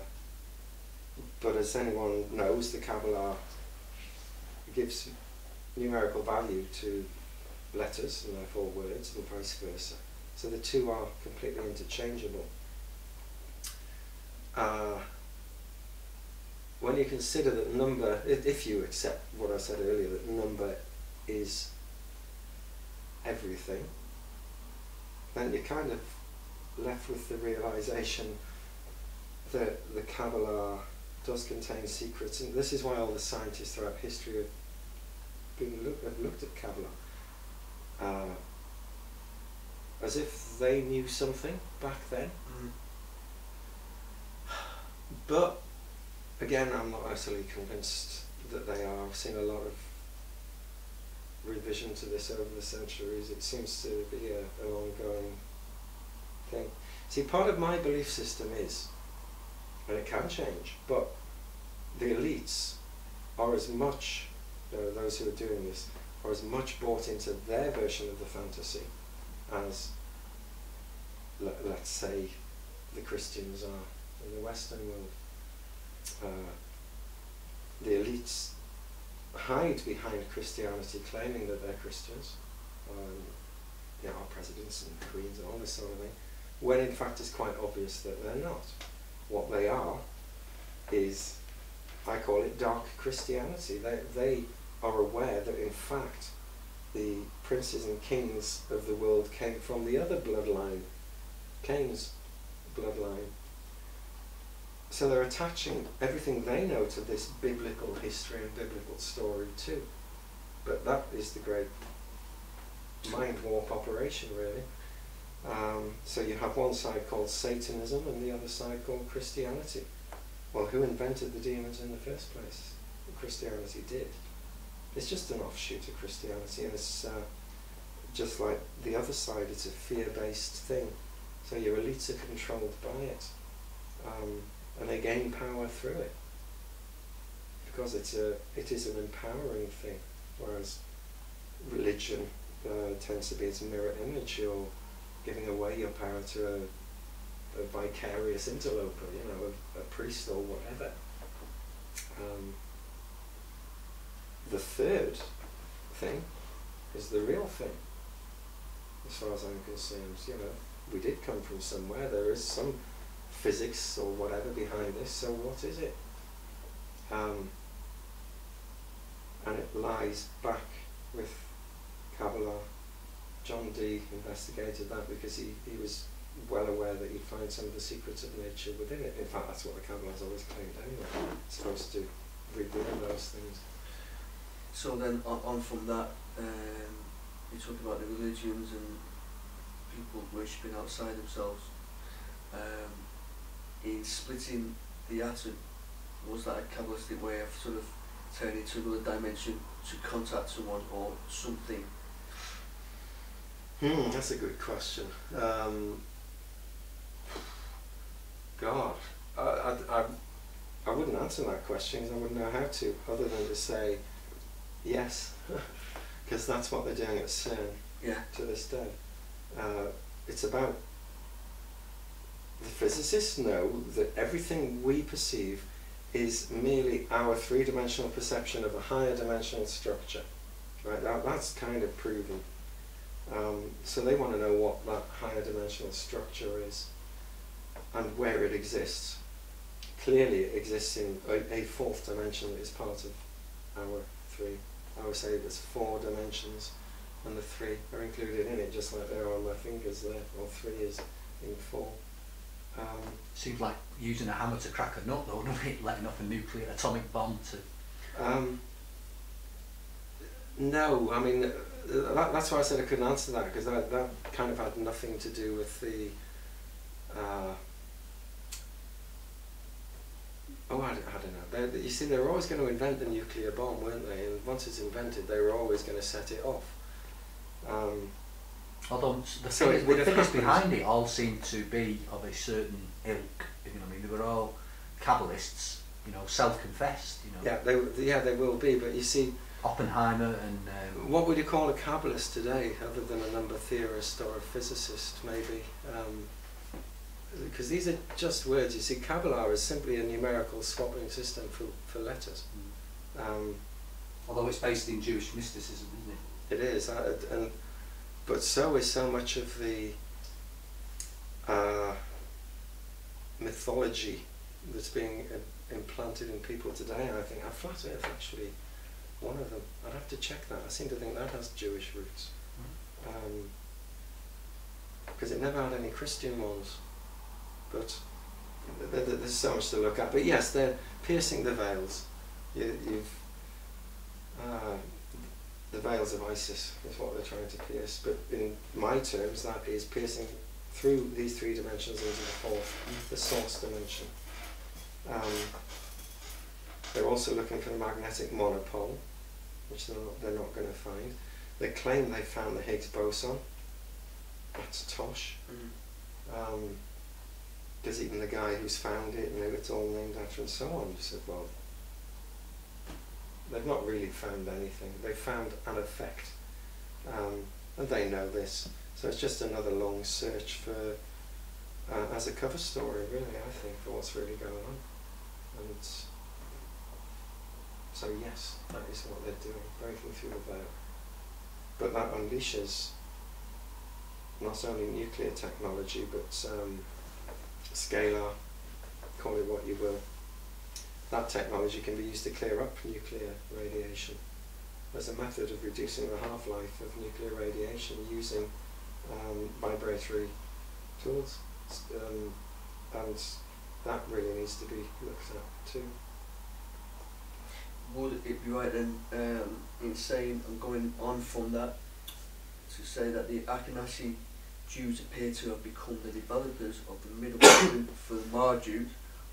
but as anyone knows, the Kabbalah gives numerical value to letters and therefore words, and vice versa. So the two are completely interchangeable. Uh, when you consider that number, if you accept what I said earlier, that number is everything, then you're kind of left with the realization that the Kabbalah does contain secrets, and this is why all the scientists throughout history have been look, have looked at Kabbalah uh, as if they knew something back then. Mm. But again, I'm not utterly convinced that they are. I've seen a lot of revision to this over the centuries. It seems to be a, an ongoing thing. See, part of my belief system is, and it can change, but the elites are as much, you know, those who are doing this, are as much bought into their version of the fantasy as, let, let's say, the Christians are in the Western world. Uh, the elites hide behind Christianity, claiming that they're Christians, um, you know, our presidents and queens and all this sort of thing, when in fact it's quite obvious that they're not. What they are is, I call it dark Christianity. They, they are aware that in fact the princes and kings of the world came from the other bloodline, Cain's bloodline. So they're attaching everything they know to this biblical history and biblical story too. But that is the great mind warp operation really. Um, so you have one side called Satanism and the other side called Christianity. Well, who invented the demons in the first place? Christianity did. It's just an offshoot of Christianity, and it's uh, just like the other side, it's a fear-based thing. So your elites are controlled by it. Um, And they gain power through it, because it's a, it is an empowering thing. whereas religion uh, tends to be its mirror image. You're giving away your power to a, a vicarious interloper, you know, a, a priest or whatever. Um, the third thing is the real thing, as far as I'm concerned. You know, we did come from somewhere. There is some physics or whatever behind this, so what is it? Um, and it lies back with Kabbalah. John Dee investigated that because he, he was well aware that he'd find some of the secrets of nature within it. In fact, that's what the Kabbalah's always claimed anyway. It's supposed to reveal those things. So then on, on from that, um, you talked about the religions and people worshipping outside themselves. Um, in splitting the atom, was that a Kabbalistic way of sort of turning to another dimension to contact someone or something? Hmm, that's a good question. Um, God, I, I, I, I wouldn't answer that question because I wouldn't know how to, other than to say yes, because that's what they're doing at CERN yeah. to this day. Uh, it's about the physicists know that everything we perceive is merely our three-dimensional perception of a higher dimensional structure. Right? That, that's kind of proven. Um, so they want to know what that higher dimensional structure is and where it exists. Clearly it exists in a, a fourth dimension that is part of our three. I would say there's four dimensions and the three are included in it, just like they're on my fingers there, or three is in four. Um, Seems like using a hammer to crack a nut though, doesn't it? Letting off a nuclear atomic bomb to... Um, no, I mean, that, that's why I said I couldn't answer that, because that, that kind of had nothing to do with the... Uh, oh, I, I don't know. They're, you see, they were always going to invent the nuclear bomb, weren't they? And once it's invented, they were always going to set it off. Um, Although the so figures behind it all seemed to be of a certain ilk, you know what I mean? They were all Kabbalists, you know, self-confessed, you know. Yeah, they yeah they will be, but you see, Oppenheimer and um, what would you call a Kabbalist today, other than a number theorist or a physicist, maybe? Because um, these are just words. You see, Kabbalah is simply a numerical swapping system for for letters. Mm. Um, Although it's based in Jewish mysticism, isn't it? It is, I, and. But so is so much of the uh, mythology that's being uh, implanted in people today. And I think, I flat Earth actually, one of them. I'd have to check that. I seem to think that has Jewish roots. Because um, it never had any Christian ones. But th th there's so much to look at. But yes, they're piercing the veils. You, you've... Uh, The veils of Isis is what they're trying to pierce, but in my terms that is piercing through these three dimensions into the fourth, the source dimension. Um, they're also looking for the magnetic monopole, which they're not, they're not going to find. They claim they found the Higgs boson. That's tosh. Because um, even the guy who's found it knew it's all named after and so on. Just said, well, they've not really found anything. They've found an effect, um, and they know this. So it's just another long search for, uh, as a cover story, really, I think, for what's really going on. And it's, so yes, that is what they're doing, breaking through the veil. But that unleashes not only nuclear technology, but um, scalar, call it what you will. That technology can be used to clear up nuclear radiation as a method of reducing the half-life of nuclear radiation using um, vibratory tools, um, and that really needs to be looked at too. Would it be right then, um, in saying, and going on from that, to say that the Ashkenazi Jews appear to have become the developers of the Middle Eastern for the Marduk,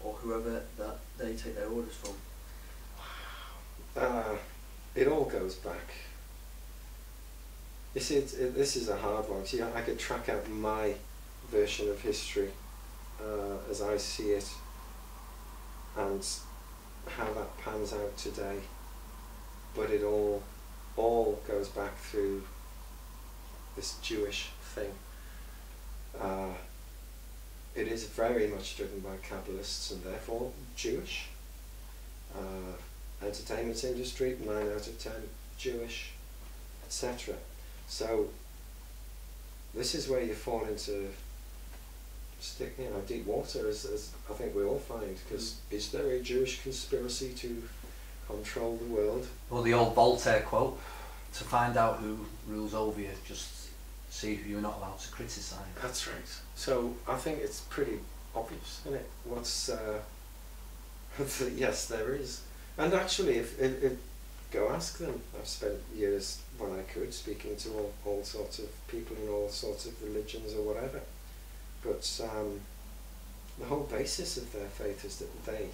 or whoever that they take their orders from? Uh, it all goes back. You see, it's, it, this is a hard one. See, I, I could track out my version of history uh, as I see it and how that pans out today. But it all all goes back through this Jewish thing. Uh, it is very much driven by Kabbalists and therefore Jewish. Uh, entertainment industry, nine out of ten, Jewish, et cetera. So this is where you fall into stick, you know, deep water, as, as I think we all find, because mm. is there a Jewish conspiracy to control the world? Well, the old Voltaire quote, to find out who rules over you, just see who you're not allowed to criticise. That's right. So I think it's pretty obvious, isn't it? What's, uh, yes, there is. And actually, if, if, if go ask them. I've spent years, when I could, speaking to all, all sorts of people in all sorts of religions or whatever. But um, the whole basis of their faith is that they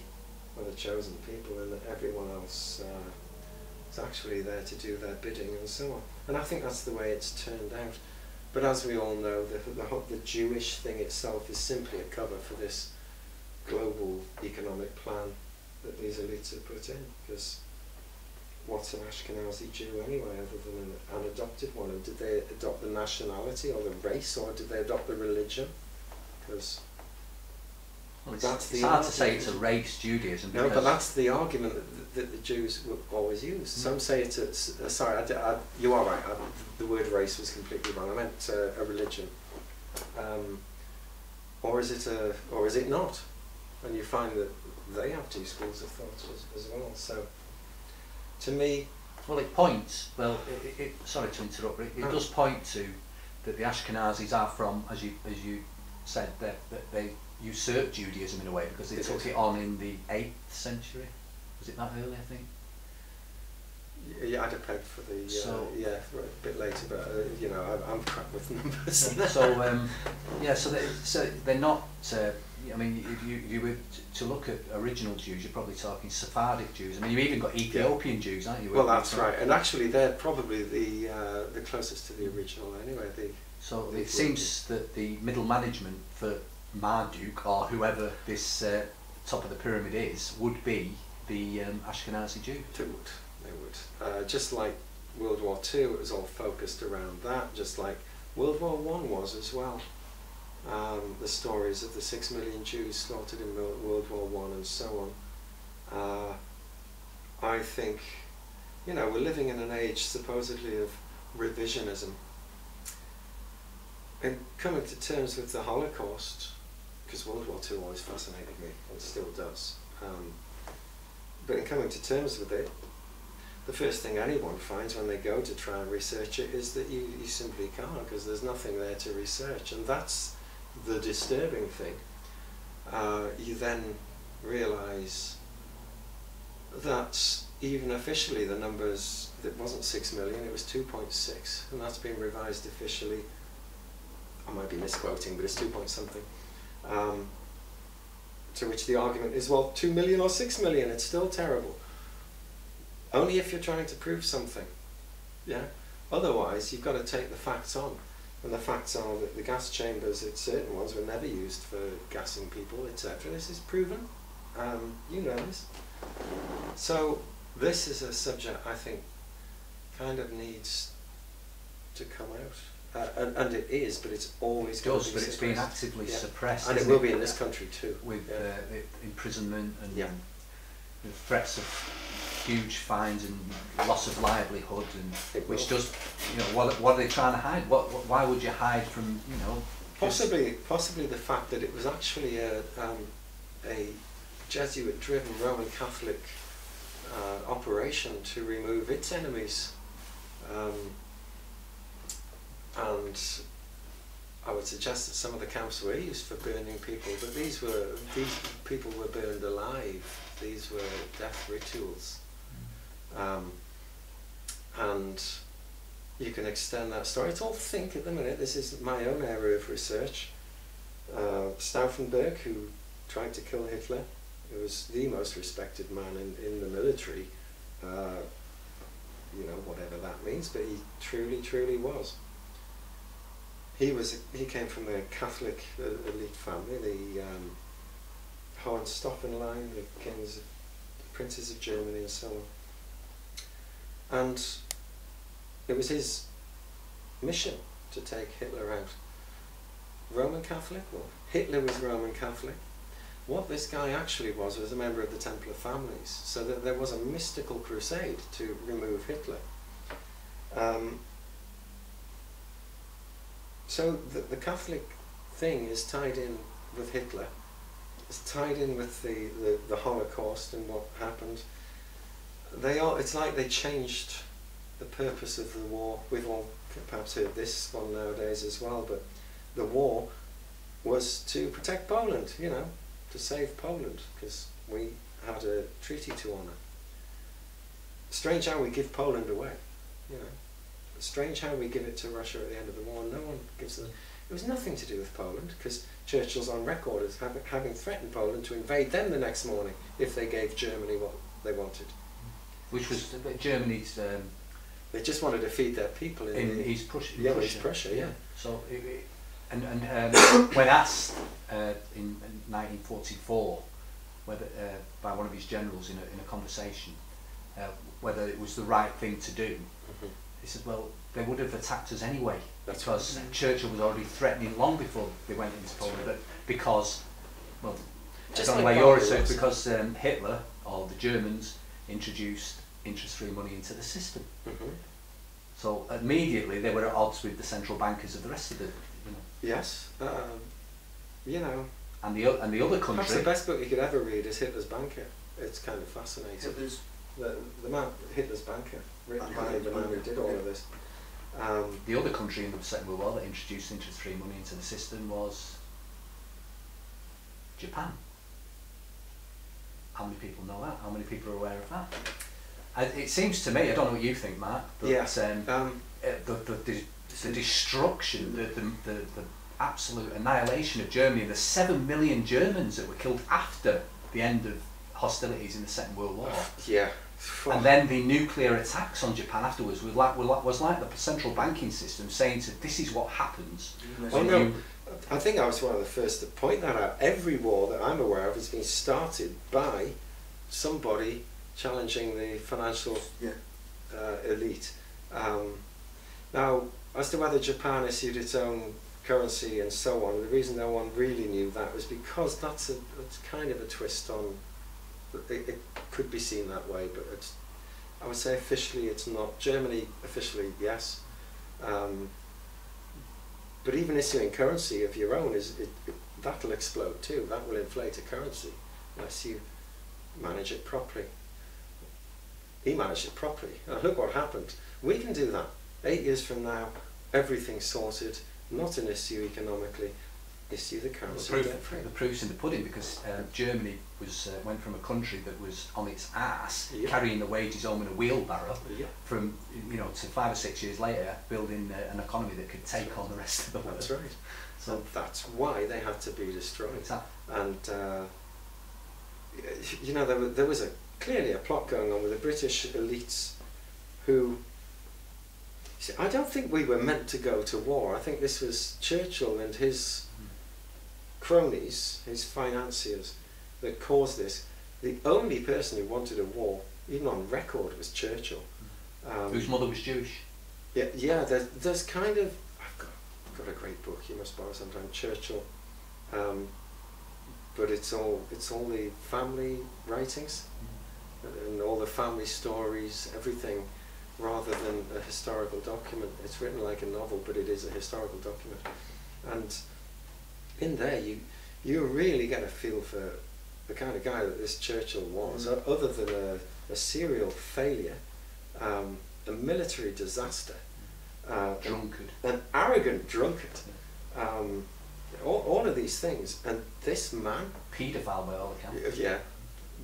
are the chosen people and that everyone else uh, is actually there to do their bidding and so on. And I think that's the way it's turned out. But as we all know, the, the, whole, the Jewish thing itself is simply a cover for this global economic plan that these elites have put in. Because what's an Ashkenazi Jew anyway, other than an, an adopted one? And did they adopt the nationality or the race, or did they adopt the religion? Because well, it's, that's the it's hard to say it's a race, Judaism. No, but that's the argument that, that the Jews would always use. Mm. Some say it's a, uh, sorry, I, I, you are right, I, the word race was completely wrong, I meant uh, a religion. Um, or is it a, or is it not? And you find that they have two schools of thought as, as well. So to me, well, it points, well, it, it, sorry to interrupt, but it, it oh. does point to that the Ashkenazis are from, as you, as you said, that, that they usurped Judaism in a way, because they it took is. it on in the eighth century. Was it that early, I think? Yeah, I'd have pegged for the, uh, so, yeah, for a bit later, but, uh, you know, I, I'm crap with numbers. So, um, yeah, so, they, so they're not, uh, I mean, if you, if you were to look at original Jews, you're probably talking Sephardic Jews. I mean, you've even got Ethiopian yeah. Jews, aren't you? Well, that's right, and actually they're probably the, uh, the closest to the original anyway. The, so the it seems that the middle management for Marduk, or whoever this uh, top of the pyramid is, would be the um, Ashkenazi Jew. They would, they would. Uh, just like World War Two, it was all focused around that, just like World War One was as well. Um, the stories of the six million Jews slaughtered in World War One and so on. Uh, I think, you know, we're living in an age supposedly of revisionism. And coming to terms with the Holocaust, because World War Two always fascinated me, and still does. Um, but in coming to terms with it, the first thing anyone finds when they go to try and research it is that you, you simply can't, because there's nothing there to research. And that's the disturbing thing. Uh, you then realise that even officially the numbers, it wasn't six million, it was two point six, and that's been revised officially. I might be misquoting, but it's two point something. Um, to which the argument is, well, two million or six million, it's still terrible. Only if you're trying to prove something. Yeah? Otherwise, you've got to take the facts on. And the facts are that the gas chambers at certain ones were never used for gassing people, et cetera. This is proven. Um, you know this. So this is a subject I think kind of needs to come out. Uh, and, and it is, but it's always going to be suppressed. It does, but it's been actively yeah. suppressed. And it will it? be in this country too. With yeah. uh, it, imprisonment and yeah. the threats of huge fines and loss of livelihood, and which does, you know, what, what are they trying to hide? What, what, why would you hide from, you know... Possibly, possibly the fact that it was actually a, um, a Jesuit-driven Roman Catholic uh, operation to remove its enemies. Um, And I would suggest that some of the camps were used for burning people, but these were these people were burned alive. These were death rituals, um, and you can extend that story. It's all think at the minute. This is my own area of research. Uh, Stauffenberg, who tried to kill Hitler, who was the most respected man in in the military. Uh, you know, whatever that means, but he truly, truly was. He was. He came from a Catholic uh, elite family, the um, Hohenstaufen line, the kings, the princes of Germany, and so on. And It was his mission to take Hitler out. Roman Catholic? Well, Hitler was Roman Catholic. What this guy actually was was a member of the Templar families, so that there was a mystical crusade to remove Hitler. Um, so the, the Catholic thing is tied in with Hitler. It's tied in with the, the, the Holocaust and what happened. They are, it's like they changed the purpose of the war. We've all perhaps heard this one nowadays as well, but the war was to protect Poland, you know, to save Poland, because we had a treaty to honour. Strange how we give Poland away, you know. Strange how we give it to Russia at the end of the war. No one gives them. It was nothing to do with Poland, because Churchill's on record as having, having threatened Poland to invade them the next morning if they gave Germany what they wanted. Which was Germany's... Um, they just wanted to feed their people in, in the, East Prussia. Yeah, Prussia. East Prussia, yeah. yeah. So, it, it, and, and um, when asked uh, in nineteen forty-four whether, uh, by one of his generals in a, in a conversation uh, whether it was the right thing to do, mm-hmm. he said, well, they would have attacked us anyway. That's because right. Churchill was already threatening long before they went into Poland, right. but because, well, just I don't like know why you're saying, because um, Hitler or the Germans introduced interest-free money into the system. Mm-hmm. So immediately they were at odds with the central bankers of the rest of the, you know. Yes, um, you know. And the, and the other country... Perhaps the best book you could ever read is Hitler's Banker. It's kind of fascinating. Hitler's... The, the man, Hitler's Banker, written by the man who did all of this. Um, the other country in the Second World War that introduced interest-free money into the system was Japan. How many people know that? How many people are aware of that? It seems to me, I don't know what you think, Mark, but yeah, um, um, the, the, the, the destruction, the, the, the, the absolute annihilation of Germany, the seven million Germans that were killed after the end of hostilities in the Second World War. Yeah. And then the nuclear attacks on Japan afterwards was like, was like the central banking system saying to this is what happens. Well, no, you, I think I was one of the first to point that out. Every war that I'm aware of has been started by somebody challenging the financial yeah. uh, elite. Um, now, as to whether Japan issued its own currency and so on, the reason no one really knew that was because that's a that's kind of a twist on. It, it could be seen that way, but it's, I would say officially it's not. Germany officially, yes, um, but even issuing currency of your own is it, it, that'll explode too. That will inflate a currency unless you manage it properly. He managed it properly. And look what happened. We can do that. Eight years from now, everything's sorted, not an issue economically, issue the currency. The, proof, the proof's in the pudding, because uh, Germany was uh, went from a country that was on its ass, yep. carrying the wages home in a wheelbarrow, yep. from, you know, to five or six years later, building uh, an economy that could take on the rest of the world. That's right. So and that's why they had to be destroyed. Exactly. And, uh, you know, there, were, there was a clearly a plot going on with the British elites who, see, I don't think we were meant to go to war. I think this was Churchill and his cronies, his financiers, that caused this. The only person who wanted a war, even on record, was Churchill. Um, Whose mother was Jewish. Yeah, yeah there's, there's kind of, I've got, I've got a great book, you must borrow sometime, Churchill, um, but it's all, it's all the family writings. And all the family stories, everything, rather than a historical document. It's written like a novel, but it is a historical document. And in there, you you really get a feel for the kind of guy that this Churchill was, mm. other than a, a serial failure, um, a military disaster, uh, drunkard, an, an arrogant drunkard, um, all, all of these things. And this man, paedophile by all accounts. Yeah.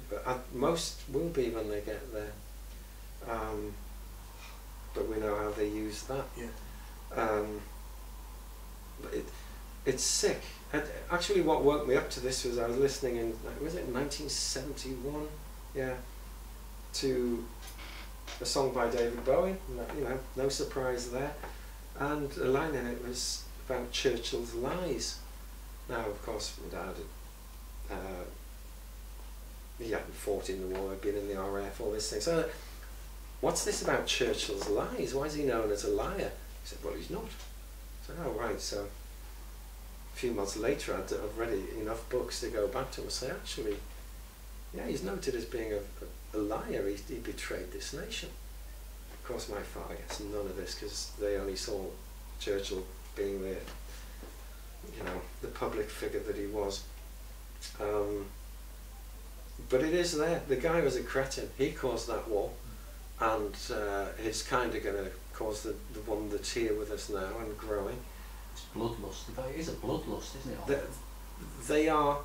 But most will be when they get there, um, but we know how they use that. Yeah. Um, but it, it's sick. And actually, what woke me up to this was I was listening in was it nineteen seventy-one, yeah, to a song by David Bowie. You know, no surprise there. And a line in it was about Churchill's lies. Now, of course, my dad had. Uh, He hadn't fought in the war, he'd been in the R A F, all this thing. So what's this about Churchill's lies? Why is he known as a liar? He said, well, he's not. I said, oh, right. So a few months later, I'd, I'd read enough books to go back to him and say, actually, yeah, he's noted as being a, a, a liar. He, he betrayed this nation. Of course, my father gets none of this because they only saw Churchill being the, you know, the public figure that he was. Um, but it is there. The guy was a cretin. He caused that war, and uh, it's kind of going to cause the, the one that's here with us now and growing. It's bloodlust. The guy is a bloodlust, isn't it? The, they are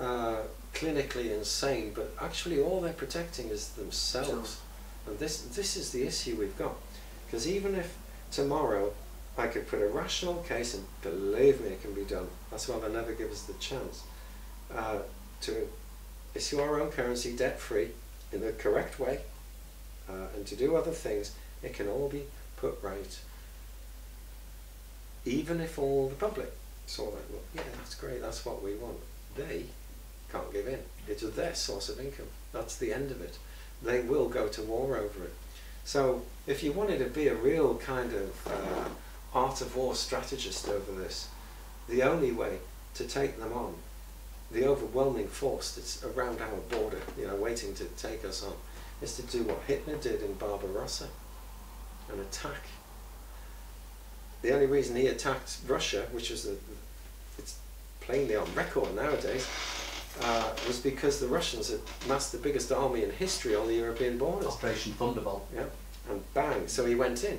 uh, clinically insane, but actually all they're protecting is themselves. And this, this is the issue we've got, because even if tomorrow I could put a rational case, and believe me it can be done, that's why they never give us the chance, uh, to issue our own currency debt free in the correct way, uh, and to do other things, it can all be put right. Even if all the public saw that, well, yeah, that's great, that's what we want. They can't give in. It's their source of income. That's the end of it. They will go to war over it. So if you wanted to be a real kind of uh, art of war strategist over this, the only way to take them on, the overwhelming force that's around our border, you know, waiting to take us on, is to do what Hitler did in Barbarossa, an attack. The only reason he attacked Russia, which is a, it's plainly on record nowadays, Uh, was because the Russians had massed the biggest army in history on the European borders. Operation Thunderbolt. Yeah, and bang, so he went in.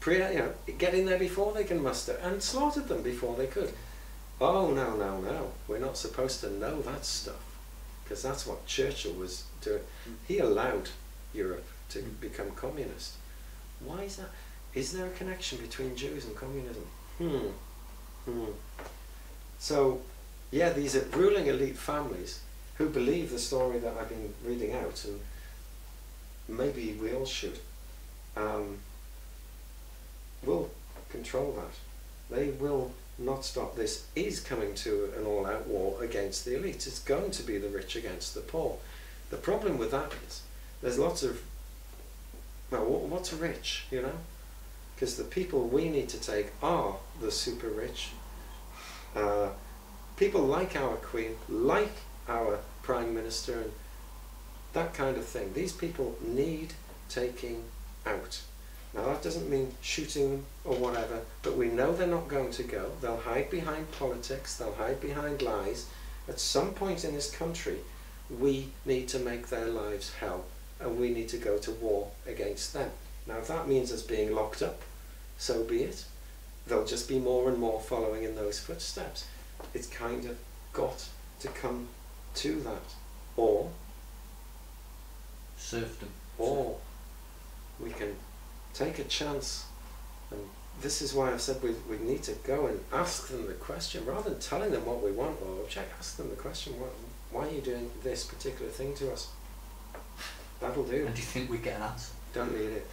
Pre, you know, get in there before they can muster, and slaughtered them before they could. Oh no, no, no, we're not supposed to know that stuff, because that's what Churchill was doing. He allowed Europe to become communist. Why is that? Is there a connection between Jews and communism? Hmm. Hmm. So, yeah, these are ruling elite families who believe the story that I've been reading out, and maybe we all should, um, will control that. They will not stop. This is coming to an all-out war against the elite. It's going to be the rich against the poor. The problem with that is there's lots of, well, what's rich, you know? Because the people we need to take are the super rich. Uh, People like our Queen, like our Prime Minister, and that kind of thing. These people need taking out. Now that doesn't mean shooting them or whatever, but we know they're not going to go. They'll hide behind politics, they'll hide behind lies. At some point in this country, we need to make their lives hell, and we need to go to war against them. Now if that means us being locked up, so be it. There'll just be more and more following in those footsteps. It's kind of got to come to that, or serfdom, or we can take a chance. And this is why I've said we, we need to go and ask them the question, rather than telling them what we want or object, ask them the question, why are you doing this particular thing to us? That'll do. And do you think we get an answer? Don't need it.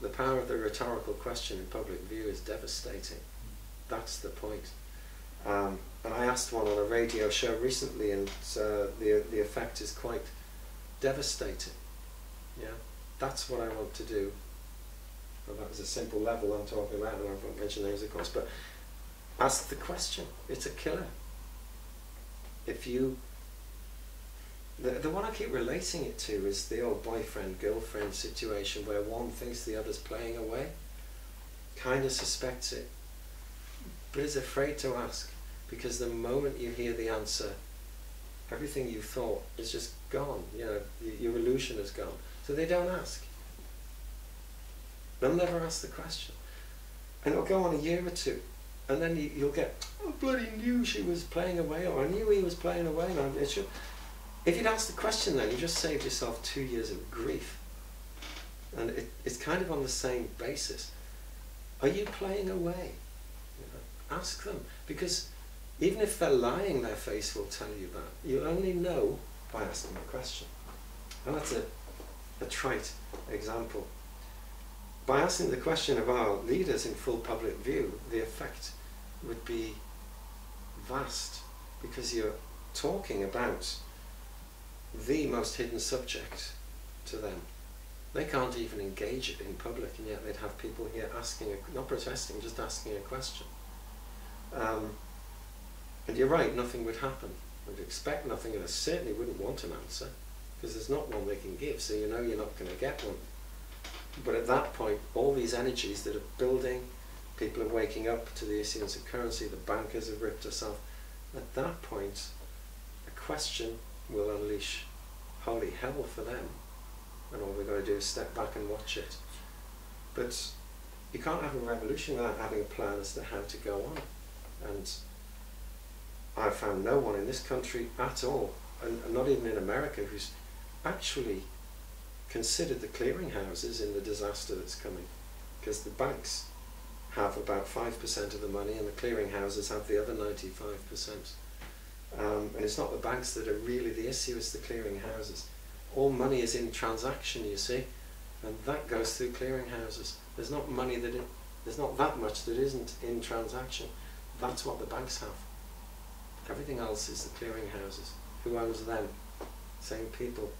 The power of the rhetorical question in public view is devastating. That's the point. Um, and I asked one on a radio show recently, and uh, the, the effect is quite devastating. Yeah, that's what I want to do. Well, that was a simple level I'm talking about, and I won't mention names of course, but ask the question. It's a killer. If you... The, the one I keep relating it to is the old boyfriend-girlfriend situation, where one thinks the other's playing away, kind of suspects it, but is afraid to ask, because the moment you hear the answer, everything you thought is just gone. You know, your illusion is gone. So they don't ask. They'll never ask the question, and it'll go on a year or two, and then you, you'll get, "I bloody knew she was playing away," or "I knew he was playing away." And I'm, it should, if you'd asked the question, then you just saved yourself two years of grief. And it, it's kind of on the same basis. Are you playing away? Ask them, because even if they're lying, their face will tell you that. You only know by asking the question. And that's a, a trite example. By asking the question of our leaders in full public view, the effect would be vast, because you're talking about the most hidden subject to them. They can't even engage in public, and yet they'd have people here asking, a, not protesting, just asking a question. Um, and you're right, nothing would happen. We'd expect nothing, and I certainly wouldn't want an answer, because there's not one they can give, so you know you're not going to get one. But at that point, all these energies that are building, people are waking up to the issuance of currency, the bankers have ripped us off. At that point, a question will unleash holy hell for them, and all we've got to do is step back and watch it. But you can't have a revolution without having a plan as to how to go on. And I've found no one in this country at all, and not even in America, who's actually considered the clearinghouses in the disaster that's coming, because the banks have about five percent of the money and the clearinghouses have the other ninety-five percent. Um, and it's not the banks that are really the issue, it's the clearinghouses. All money is in transaction, you see, and that goes through clearinghouses. There's not money that, it, there's not that much that isn't in transaction. That's what the banks have. Everything else is the clearinghouses. Who owns them? Same people.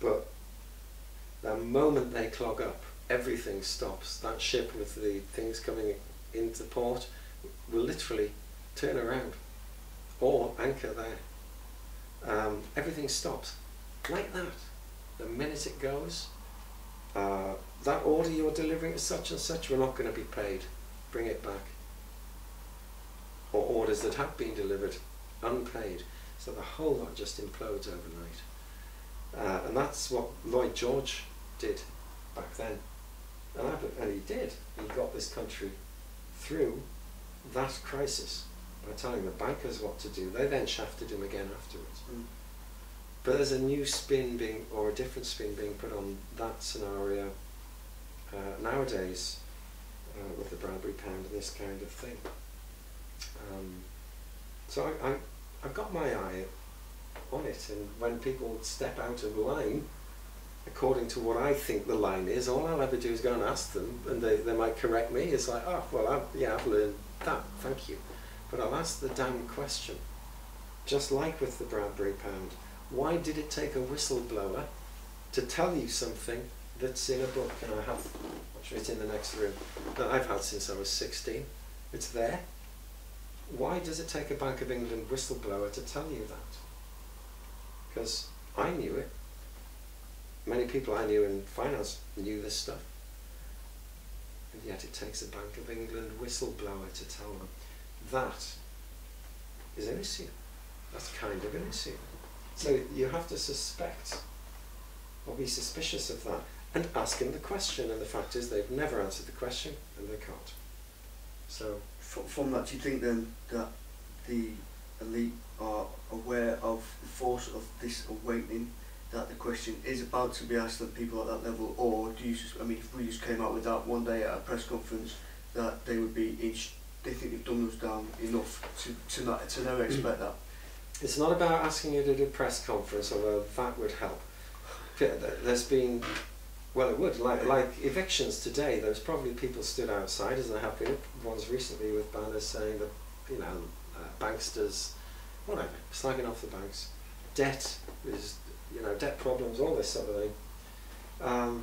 But the moment they clog up, everything stops. That ship with the things coming into port will literally turn around or anchor there. Um, everything stops. Like that. The minute it goes, uh, that order you're delivering is such and such, we're not going to be paid. Bring it back. Or orders that have been delivered, unpaid. So the whole lot just implodes overnight. Uh, and that's what Lloyd George did back then. And, I, and he did. He got this country through that crisis by telling the bankers what to do. They then shafted him again afterwards. Mm. But there's a new spin being, or a different spin being put on that scenario uh, nowadays uh, with the Bradbury Pound and this kind of thing. Um, so I, I, I've got my eye on it, and when people step out of line, according to what I think the line is, all I'll ever do is go and ask them, and they, they might correct me. It's like, oh, well, I've, yeah, I've learned that, thank you. But I'll ask the damn question, just like with the Bradbury Pound. Why did it take a whistleblower to tell you something that's in a book? And I have, it's in the next room, that I've had since I was sixteen. It's there. Why does it take a Bank of England whistleblower to tell you that? Because I knew it. Many people I knew in finance knew this stuff. And yet it takes a Bank of England whistleblower to tell them. That is an issue. That's kind of an issue. So you have to suspect, or be suspicious of that, and ask them the question, and the fact is they've never answered the question, and they can't. So, F from that, do you think then that the elite are aware of the force of this awakening, that the question is about to be asked of people at that level, or do you just, I mean, if we just came out with that one day at a press conference, that they would be, each, they think they've done us down enough to, to, not, to never expect that? It's not about asking you to do a press conference, although that would help. There's been, well, it would, like, like evictions today, there's probably people stood outside, as there have been ones recently with banners saying that, you know, uh, banksters, whatever, slagging off the banks. Debt is, you know, debt problems, all this sort of thing. Um,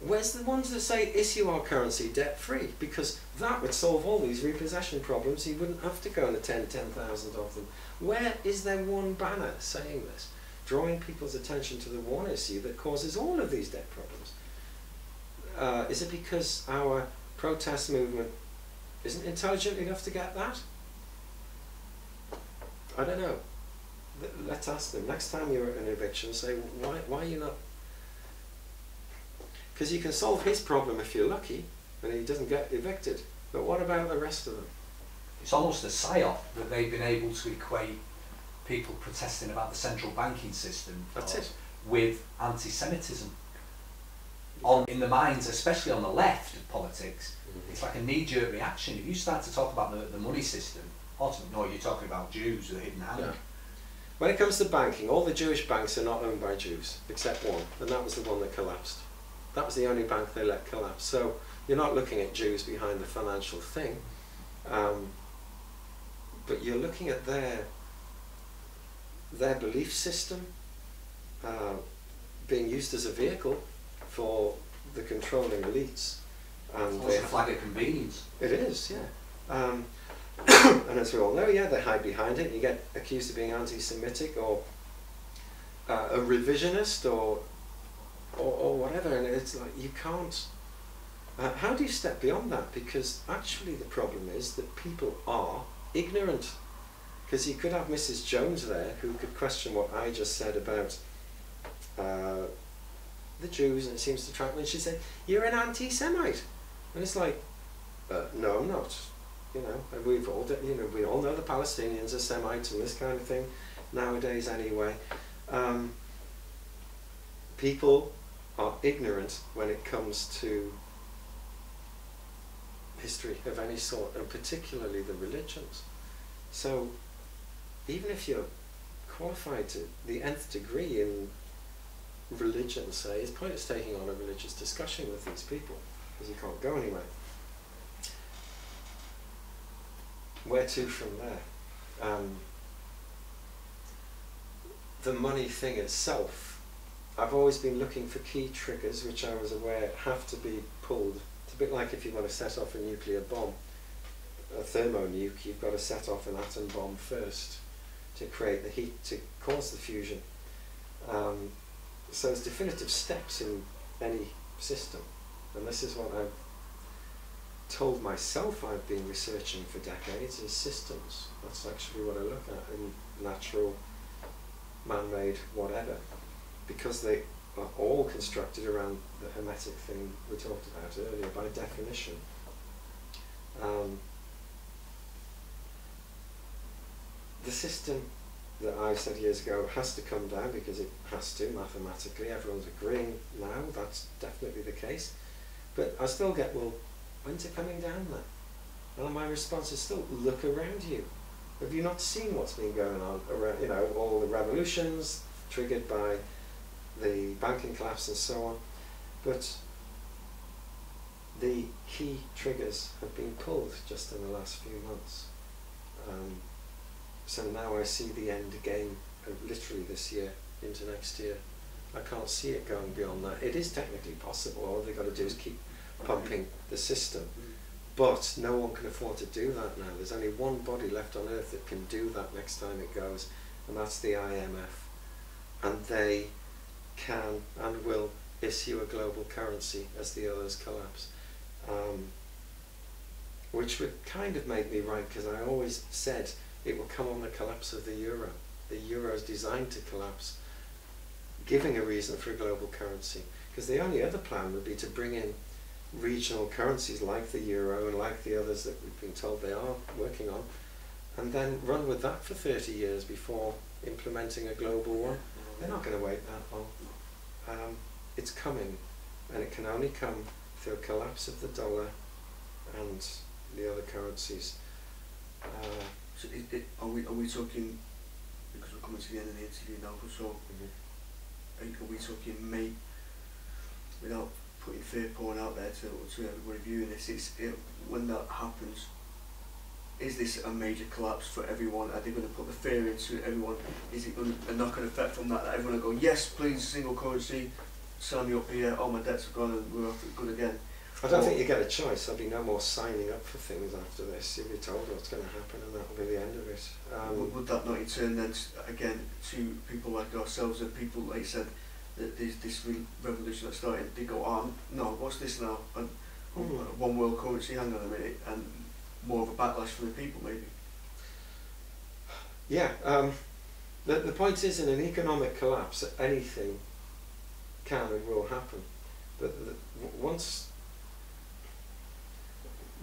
where's the ones that say issue our currency debt-free? Because that would solve all these repossession problems. You wouldn't have to go and attend ten thousand of them. Where is there one banner saying this? Drawing people's attention to the one issue that causes all of these debt problems. Uh, is it because our protest movement isn't intelligent enough to get that? I don't know. Let's ask them. Next time you're at an eviction, say, why, why are you not? Because you can solve his problem if you're lucky and he doesn't get evicted. But what about the rest of them? It's almost a psyop that they've been able to equate people protesting about the central banking system That's it. with anti-Semitism. On, in the minds, especially on the left of politics, mm-hmm. It's like a knee-jerk reaction. If you start to talk about the, the money system, ultimately, no, you're talking about Jews with a hidden hand. Yeah. When it comes to banking, all the Jewish banks are not owned by Jews, except one, and that was the one that collapsed. That was the only bank they let collapse. So you're not looking at Jews behind the financial thing. Um, But you're looking at their their belief system uh, being used as a vehicle for the controlling elites. And it's almost a flag of convenience. It is, yeah. Um, and as we all know, yeah, they hide behind it. You get accused of being anti-Semitic or uh, a revisionist or, or or whatever, and it's like you can't. Uh, how do you step beyond that? Because actually, the problem is that people are ignorant. Because you could have Missus Jones there who could question what I just said about uh, the Jews, and it seems to track. And she said, "You're an anti-Semite," and it's like, uh, "No, I'm not." You know, and we've all, you know, we all know the Palestinians are Semites and this kind of thing nowadays anyway. Um, people are ignorant when it comes to history of any sort, and particularly the religions. So, even if you're qualified to the nth degree in religion, say, it's pointless taking on a religious discussion with these people, because you can't go anywhere. Where to from there? Um, the money thing itself, I've always been looking for key triggers which I was aware have to be pulled. It's a bit like if you want to set off a nuclear bomb, a thermonuke, you've got to set off an atom bomb first to create the heat to cause the fusion. Um, so there's definitive steps in any system, and this is what I've told myself I've been researching for decades, is systems. That's actually what I look at in natural, man-made, whatever, because they are all constructed around the hermetic thing we talked about earlier, by definition. Um, the system that I said years ago has to come down, because it has to, mathematically, everyone's agreeing now, that's definitely the case, but I still get, well, when's it coming down then? And my response is still, look around you. Have you not seen what's been going on around, you know, all the revolutions triggered by the banking collapse and so on? But the key triggers have been pulled just in the last few months. Um, so now I see the end game of literally this year into next year. I can't see it going beyond that. It is technically possible. All they've got to do is keep pumping the system, but no one can afford to do that now. There's only one body left on earth that can do that next time it goes, and that's the I M F, and they can and will issue a global currency as the others collapse, um, which would kind of make me right, because I always said it will come on the collapse of the euro. The euro is designed to collapse, giving a reason for a global currency, because the only other plan would be to bring in regional currencies like the euro and like the others that we've been told they are working on, and then run with that for thirty years before implementing a global one. They're not going to wait that long. Um, it's coming, and it can only come through a collapse of the dollar and the other currencies. Uh, so it, it, are, we, are we talking, because we're coming to the end of the interview now, so mm-hmm. are, are we talking May, without putting fear porn out there to, to everybody viewing this, it's, it, when that happens, is this a major collapse for everyone? Are they going to put the fear into everyone? Is it going to, a knock-on effect from that, that everyone will go, yes please, single currency, sign me up here, all my debts are gone and we're off good again? I don't or, think you get a choice. There'll be no more signing up for things after this. You'll be told what's going to happen and that'll be the end of it. Um, would, would that not in turn then, again, to people like ourselves and people, like you said, This, this revolution that started, they go, oh, no, what's this now? And mm. one world currency, hang on a minute, and more of a backlash from the people, maybe. Yeah, um, the, the point is, in an economic collapse, anything can and will happen. But the, once,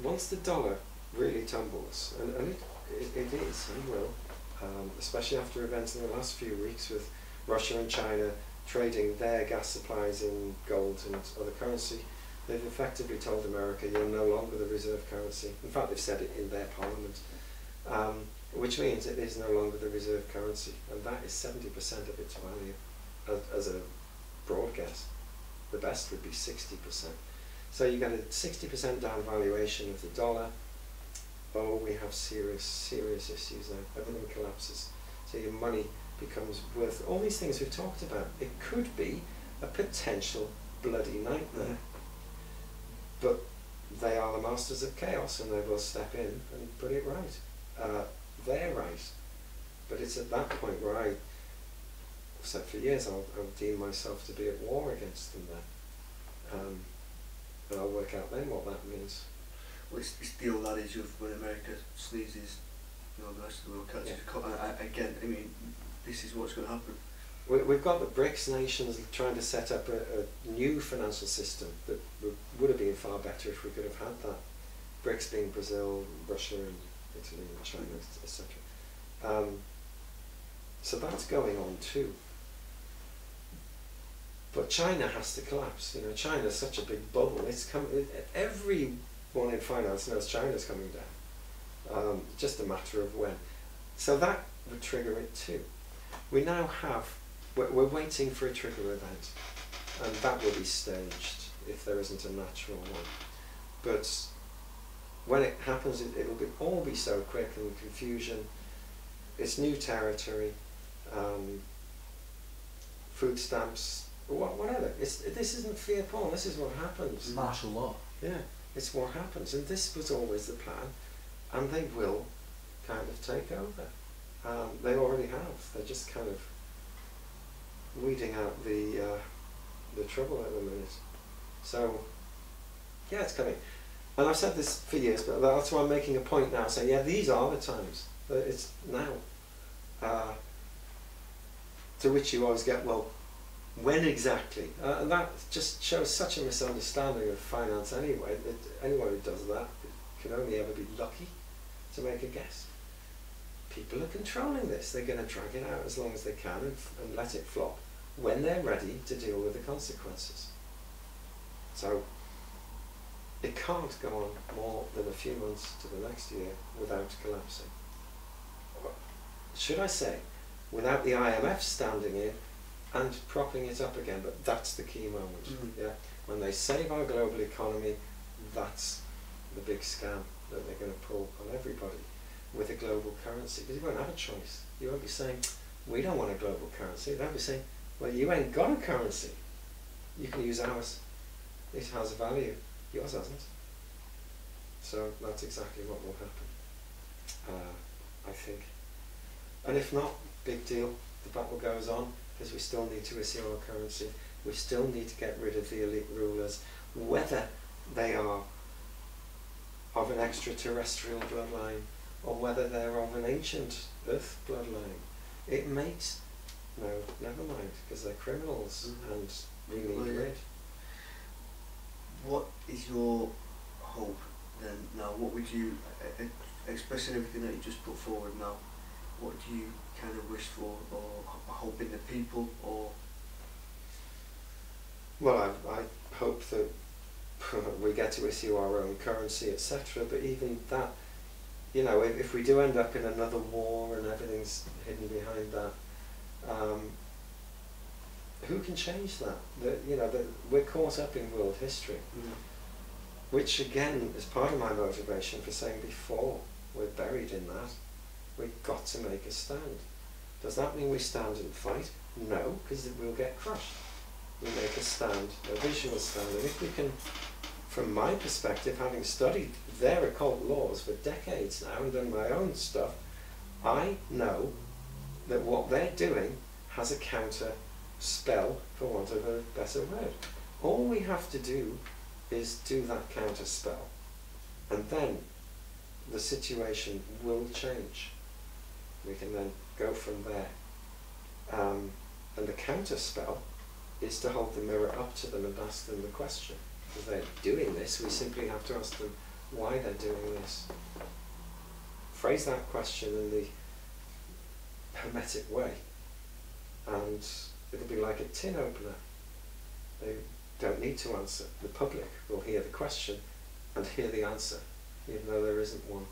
once the dollar really tumbles, and, and it, it, it is, and will, um, especially after events in the last few weeks with Russia and China trading their gas supplies in gold and other currency, they've effectively told America, you're no longer the reserve currency. In fact, they've said it in their parliament, um, which means it is no longer the reserve currency, and that is seventy percent of its value, as, as a broad guess. The best would be sixty percent. So you get a sixty percent down valuation of the dollar. Oh, we have serious, serious issues now. Everything collapses. So your money becomes worth all these things we've talked about. It could be a potential bloody nightmare. Yeah. But they are the masters of chaos, and they will step in and put it right. Uh, they're right. But it's at that point where I, I've said for years, I'll, I'll deem myself to be at war against them then. Um, and I'll work out then what that means. Well, it's, it's the old adage of when America sneezes, you know, the rest of the world catches a cold. Again, I mean, this is what's going to happen. We, we've got the BRICS nations trying to set up a, a new financial system that would have been far better if we could have had that. BRICS being Brazil, Russia, and Italy, and China, et cetera. Um, so that's going on too. But China has to collapse. You know, China's such a big bubble. It's come. It, everyone in finance knows China's coming down. Um, just a matter of when. So that would trigger it too. We now have. We're, we're waiting for a trigger event, and that will be staged if there isn't a natural one. But when it happens, it, it'll be, all be so quick and confusion. It's new territory, um, food stamps, whatever. It's, this isn't fear porn, this is what happens. Martial law. Yeah, it's what happens. And this was always the plan, and they will kind of take over. Um, they already have. They're just kind of weeding out the, uh, the trouble at the minute. So, yeah, it's coming. And I've said this for years, but that's why I'm making a point now, saying, yeah, these are the times. It's now. Uh, to which you always get, well, when exactly? Uh, and that just shows such a misunderstanding of finance anyway, that anyone who does that can only ever be lucky to make a guess. People are controlling this. They're going to drag it out as long as they can and, and let it flop when they're ready to deal with the consequences. So it can't go on more than a few months to the next year without collapsing. Should I say, without the I M F standing in and propping it up again, but that's the key moment. Mm-hmm. Yeah? When they save our global economy, that's the big scam that they're going to pull on everybody with a global currency. Because you won't have a choice. You won't be saying, we don't want a global currency. They'll be saying, well, you ain't got a currency. You can use ours. It has a value. Yours hasn't. So that's exactly what will happen, uh, I think. And if not, big deal, the battle goes on, because we still need to issue our currency, we still need to get rid of the elite rulers, whether they are of an extraterrestrial bloodline, or whether they're of an ancient Earth bloodline. It makes, no, never mind, because they're criminals, mm-hmm. and we need rid. What is your hope then now? What would you, uh, expressing everything that you just put forward now, what do you kind of wish for, or hope in the people, or? Well, I, I hope that we get to issue our own currency, et cetera. But even that, you know, if, if we do end up in another war and everything's hidden behind that, um, who can change that? That, you know, that we're caught up in world history, mm. which again is part of my motivation for saying before we're buried in that. We've got to make a stand. Does that mean we stand and fight? No, because we'll get crushed. We make a stand, a visual stand, and if we can, from my perspective, having studied their occult laws for decades now and done my own stuff, I know that what they're doing has a counter spell, for want of a better word. All we have to do is do that counter spell, and then the situation will change. We can then go from there. Um, and the counter spell is to hold the mirror up to them and ask them the question. If they're doing this, we simply have to ask them why they're doing this. Phrase that question in the hermetic way, and it'll be like a tin opener. They don't need to answer. The public will hear the question and hear the answer, even though there isn't one.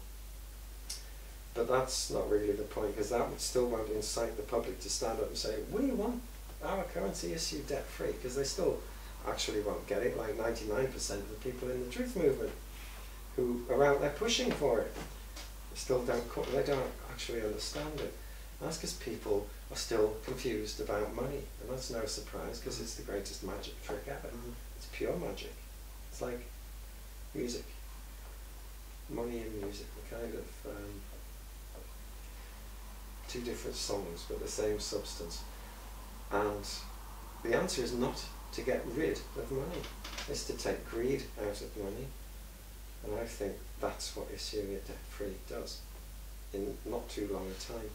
But that's not really the point, because that would still won't incite the public to stand up and say, we want our currency issued debt-free, because they still actually won't get it, like ninety-nine percent of the people in the truth movement who are out there pushing for it. Still don't, they don't actually understand it. That's because people are still confused about money, and that's no surprise because it's the greatest magic trick ever. Mm-hmm. It's pure magic. It's like music, money and music, the kind of um, two different songs but the same substance. And the answer is not to get rid of money, it's to take greed out of money. And I think that's what issuing it debt-free does in not too long a time.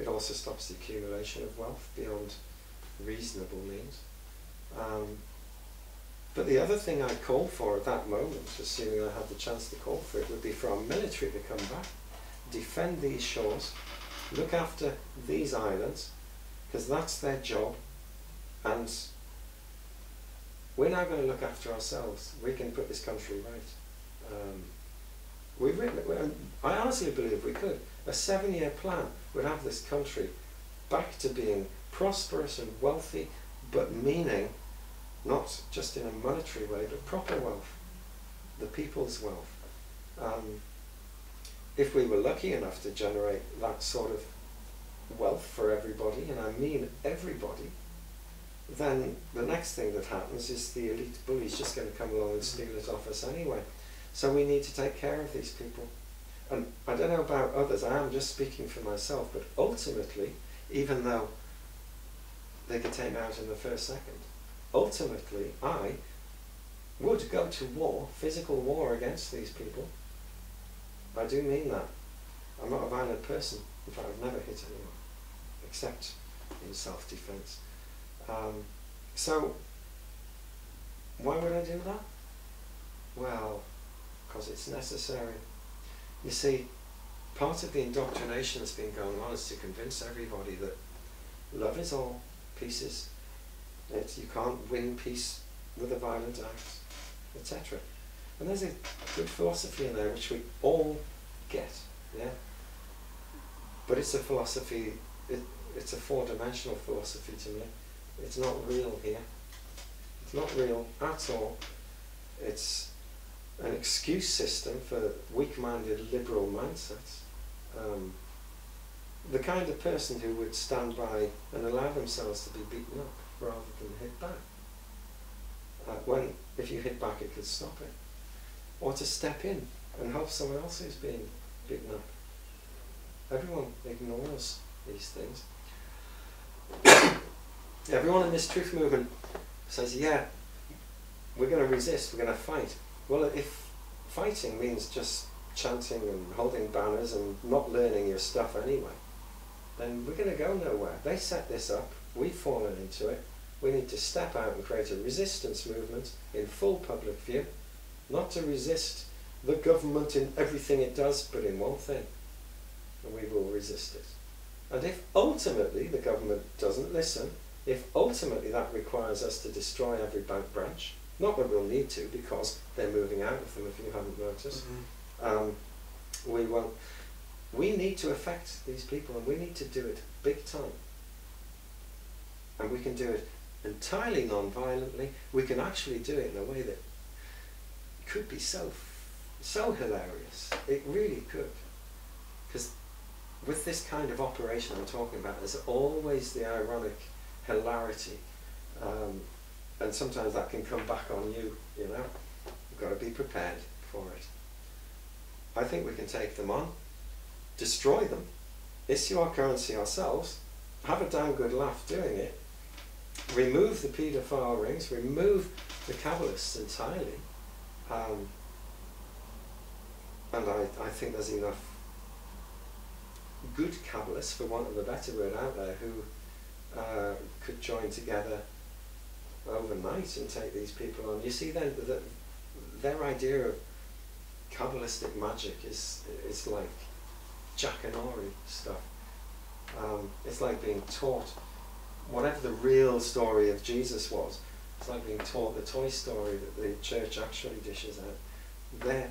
It also stops the accumulation of wealth beyond reasonable means. Um, but the other thing I'd call for at that moment, assuming I had the chance to call for it, would be for our military to come back, defend these shores, look after these islands, because that's their job, and we're now going to look after ourselves. We can put this country right. Um, we've written it, we're, I honestly believe we could. A seven-year plan would have this country back to being prosperous and wealthy, but meaning not just in a monetary way, but proper wealth, the people's wealth. Um, if we were lucky enough to generate that sort of wealth for everybody, and I mean everybody, then the next thing that happens is the elite bully's just going to come along and steal it off us anyway. So we need to take care of these people. And I don't know about others, I am just speaking for myself, but ultimately, even though they could take me out in the first second, ultimately I would go to war, physical war against these people. I do mean that. I'm not a violent person. In fact, I've never hit anyone, except in self-defense. Um, so, why would I do that? Well, because it's necessary. You see, part of the indoctrination that's been going on is to convince everybody that love is all, peace is it, you can't win peace with a violent act, et cetera. And there's a good philosophy in there which we all get, yeah? But it's a philosophy, it, it's a four-dimensional philosophy to me. It's not real here. It's not real at all. It's an excuse system for weak-minded liberal mindsets. Um, the kind of person who would stand by and allow themselves to be beaten up rather than hit back. Uh, when, if you hit back, it could stop it. Or to step in and help someone else who's being beaten up. Everyone ignores these things. Everyone in this truth movement says, yeah, we're going to resist, we're going to fight. Well, if fighting means just chanting and holding banners and not learning your stuff anyway, then we're going to go nowhere. They set this up, we've fallen into it, we need to step out and create a resistance movement in full public view, not to resist the government in everything it does, but in one thing, and we will resist it. And if ultimately the government doesn't listen, if ultimately that requires us to destroy every bank branch, not that we'll need to, because they're moving out of them, if you haven't noticed. Mm-hmm. um, we won't. We need to affect these people, and we need to do it big time. And we can do it entirely non-violently. We can actually do it in a way that could be so, so hilarious. It really could. Because with this kind of operation I'm talking about, there's always the ironic hilarity. Um, And sometimes that can come back on you, you know. You've got to be prepared for it. I think we can take them on, destroy them, issue our currency ourselves, have a damn good laugh doing it, remove the paedophile rings, remove the Kabbalists entirely. Um, and I, I think there's enough good Kabbalists, for want of a better word, out there who uh, could join together overnight and take these people on. You see then that their idea of Kabbalistic magic is it's like Jackanory stuff. Um, it's like being taught whatever the real story of Jesus was. It's like being taught the toy story that the church actually dishes out. They're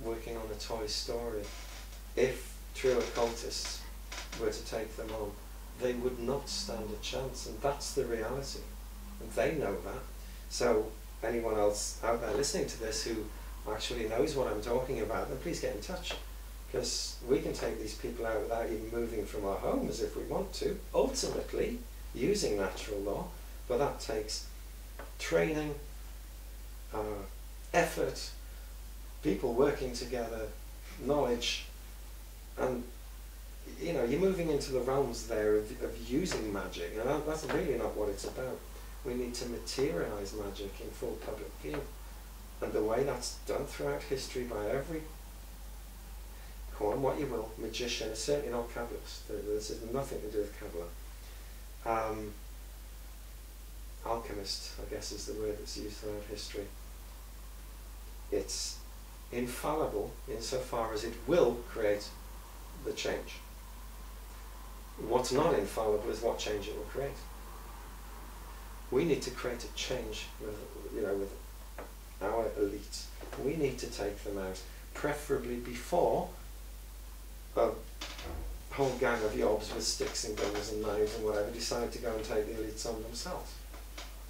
working on a toy story. If true occultists were to take them on, they would not stand a chance, and that's the reality. They know that. So anyone else out there listening to this who actually knows what I'm talking about, then please get in touch. because we can take these people out without even moving from our homes if we want to, ultimately using natural law, but that takes training, uh, effort, people working together, knowledge, and you know, you're moving into the realms there of, of using magic, and that, that's really not what it's about. We need to materialise magic in full public view, and the way that's done throughout history by every, call him what you will, magician, is certainly not Kabbalist. This has nothing to do with Kabbalah. Um, alchemist, I guess, is the word that's used throughout history. It's infallible insofar as it will create the change. What's not infallible is what change it will create. We need to create a change with, you know, with our elites. We need to take them out, preferably before a whole gang of yobs with sticks and guns and knives and whatever decide to go and take the elites on themselves.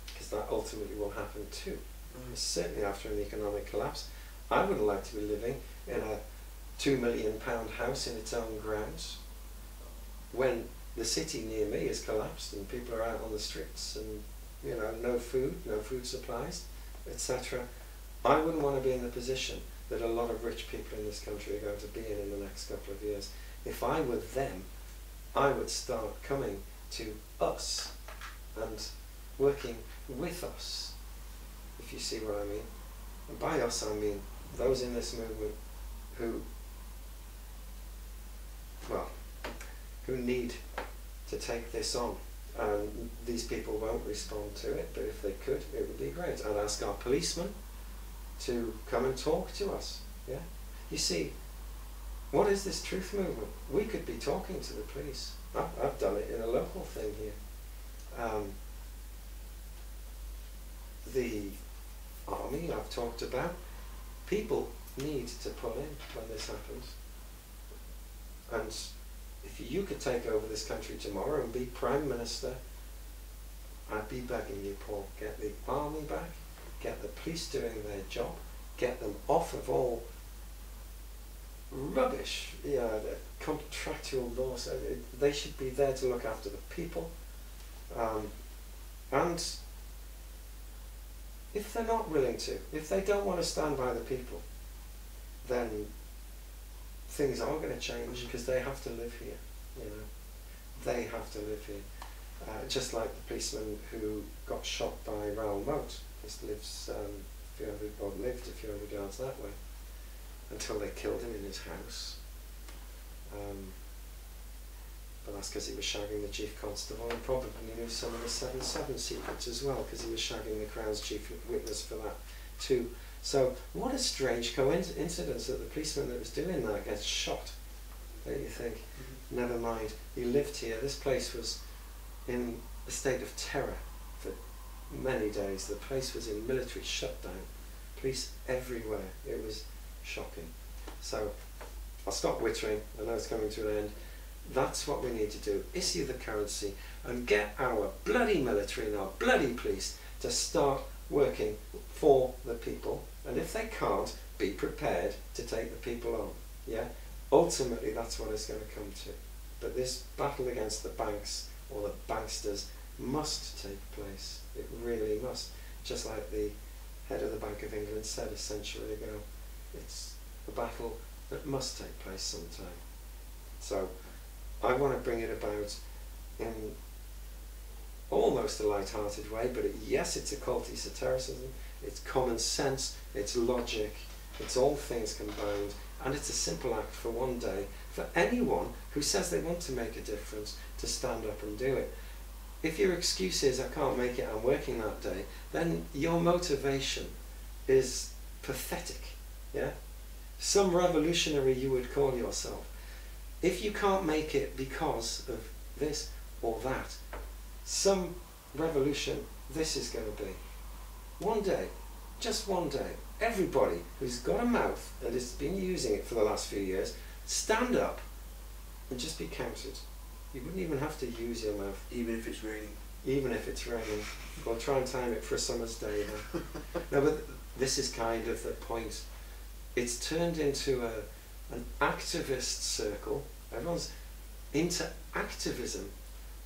Because that ultimately will happen too. Mm. Certainly after an economic collapse. I wouldn't like to be living in a two million pound house in its own grounds when the city near me is collapsed and people are out on the streets and, you know, no food, no food supplies, et cetera. I wouldn't want to be in the position that a lot of rich people in this country are going to be in in the next couple of years. If I were them, I would start coming to us and working with us, if you see what I mean. And by us, I mean those in this movement who, well, who need to take this on. And these people won't respond to it, but if they could, it would be great. I'd ask our policemen to come and talk to us. Yeah? You see, what is this truth movement? We could be talking to the police. I've, I've done it in a local thing here. Um, the army I've talked about, people need to pull in when this happens. And if you could take over this country tomorrow and be Prime Minister, I'd be begging you, Paul, get the army back, get the police doing their job, get them off of all rubbish, you know, the contractual laws. They should be there to look after the people. Um, and if they're not willing to, if they don't want to stand by the people, then things are going to change because they have to live here, you know. They have to live here. Uh, just like the policeman who got shot by Raoul Moat. He lives, um, if you ever, well, lived a few hundred yards that way, until they killed him in his house. Um, but that's because he was shagging the chief constable, and probably knew some of the seven seven secrets as well, because he was shagging the Crown's chief witness for that too. So what a strange coincidence that the policeman that was doing that gets shot, don't you think? Mm-hmm. Never mind, he lived here. This place was in a state of terror for many days. The place was in military shutdown, police everywhere. It was shocking. So I'll stop whittering, I know it's coming to an end. That's what we need to do, issue the currency and get our bloody military and our bloody police to start working for the people, and if they can't, be prepared to take the people on. Yeah, ultimately that's what it's going to come to. But this battle against the banks or the banksters must take place. It really must. Just like the head of the Bank of England said a century ago, it's a battle that must take place sometime. So I want to bring it about in almost a light-hearted way, but it, yes, it's occulty satiricism, it's common sense, it's logic, it's all things combined, and it's a simple act for one day for anyone who says they want to make a difference to stand up and do it. If your excuse is, I can't make it, I'm working that day, then your motivation is pathetic. Yeah? Some revolutionary you would call yourself. If you can't make it because of this or that, some revolution this is going to be. One day, just one day, everybody who's got a mouth and has been using it for the last few years, stand up and just be counted. You wouldn't even have to use your mouth. Even if it's raining. Even if it's raining. Well, try and time it for a summer's day. Huh? No, but this is kind of the point. It's turned into a, an activist circle. Everyone's into activism,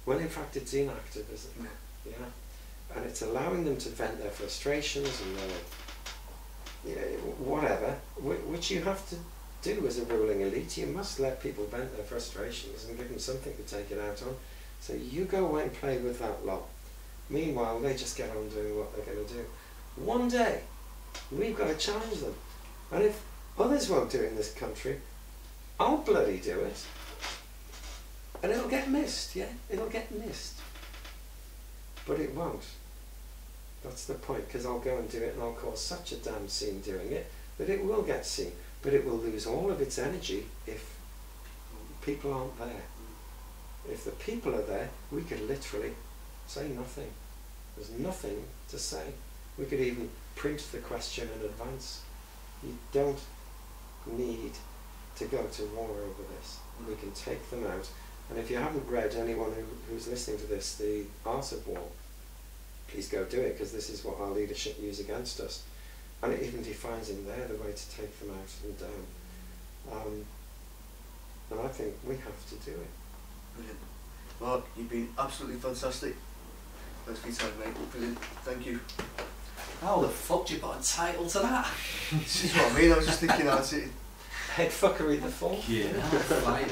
when in fact it's inactivism. Yeah. Yeah? And it's allowing them to vent their frustrations and their, you know, whatever, which you have to do as a ruling elite. You must let people vent their frustrations and give them something to take it out on. So you go away and play with that lot. Meanwhile, they just get on doing what they're going to do. One day, we've got to challenge them. And if others won't do it in this country, I'll bloody do it. And it'll get missed, yeah? It'll get missed. But it won't. That's the point, because I'll go and do it and I'll cause such a damn scene doing it that it will get seen. But it will lose all of its energy if people aren't there. If the people are there, we could literally say nothing. There's nothing to say. We could even print the question in advance. You don't need to go to war over this. We can take them out. And if you haven't read, anyone who, who's listening to this, The Art of War, please go do it, because this is what our leadership use against us. And it even defines in there the way to take them out and down. Um, and I think we have to do it. Brilliant. Mark, you've been absolutely fantastic. Thanks for your time, mate. Brilliant. Thank you. How the fuck do you put a title to that? This is what I mean. I was just thinking, that's it. Headfuckery the Fuck. Yeah.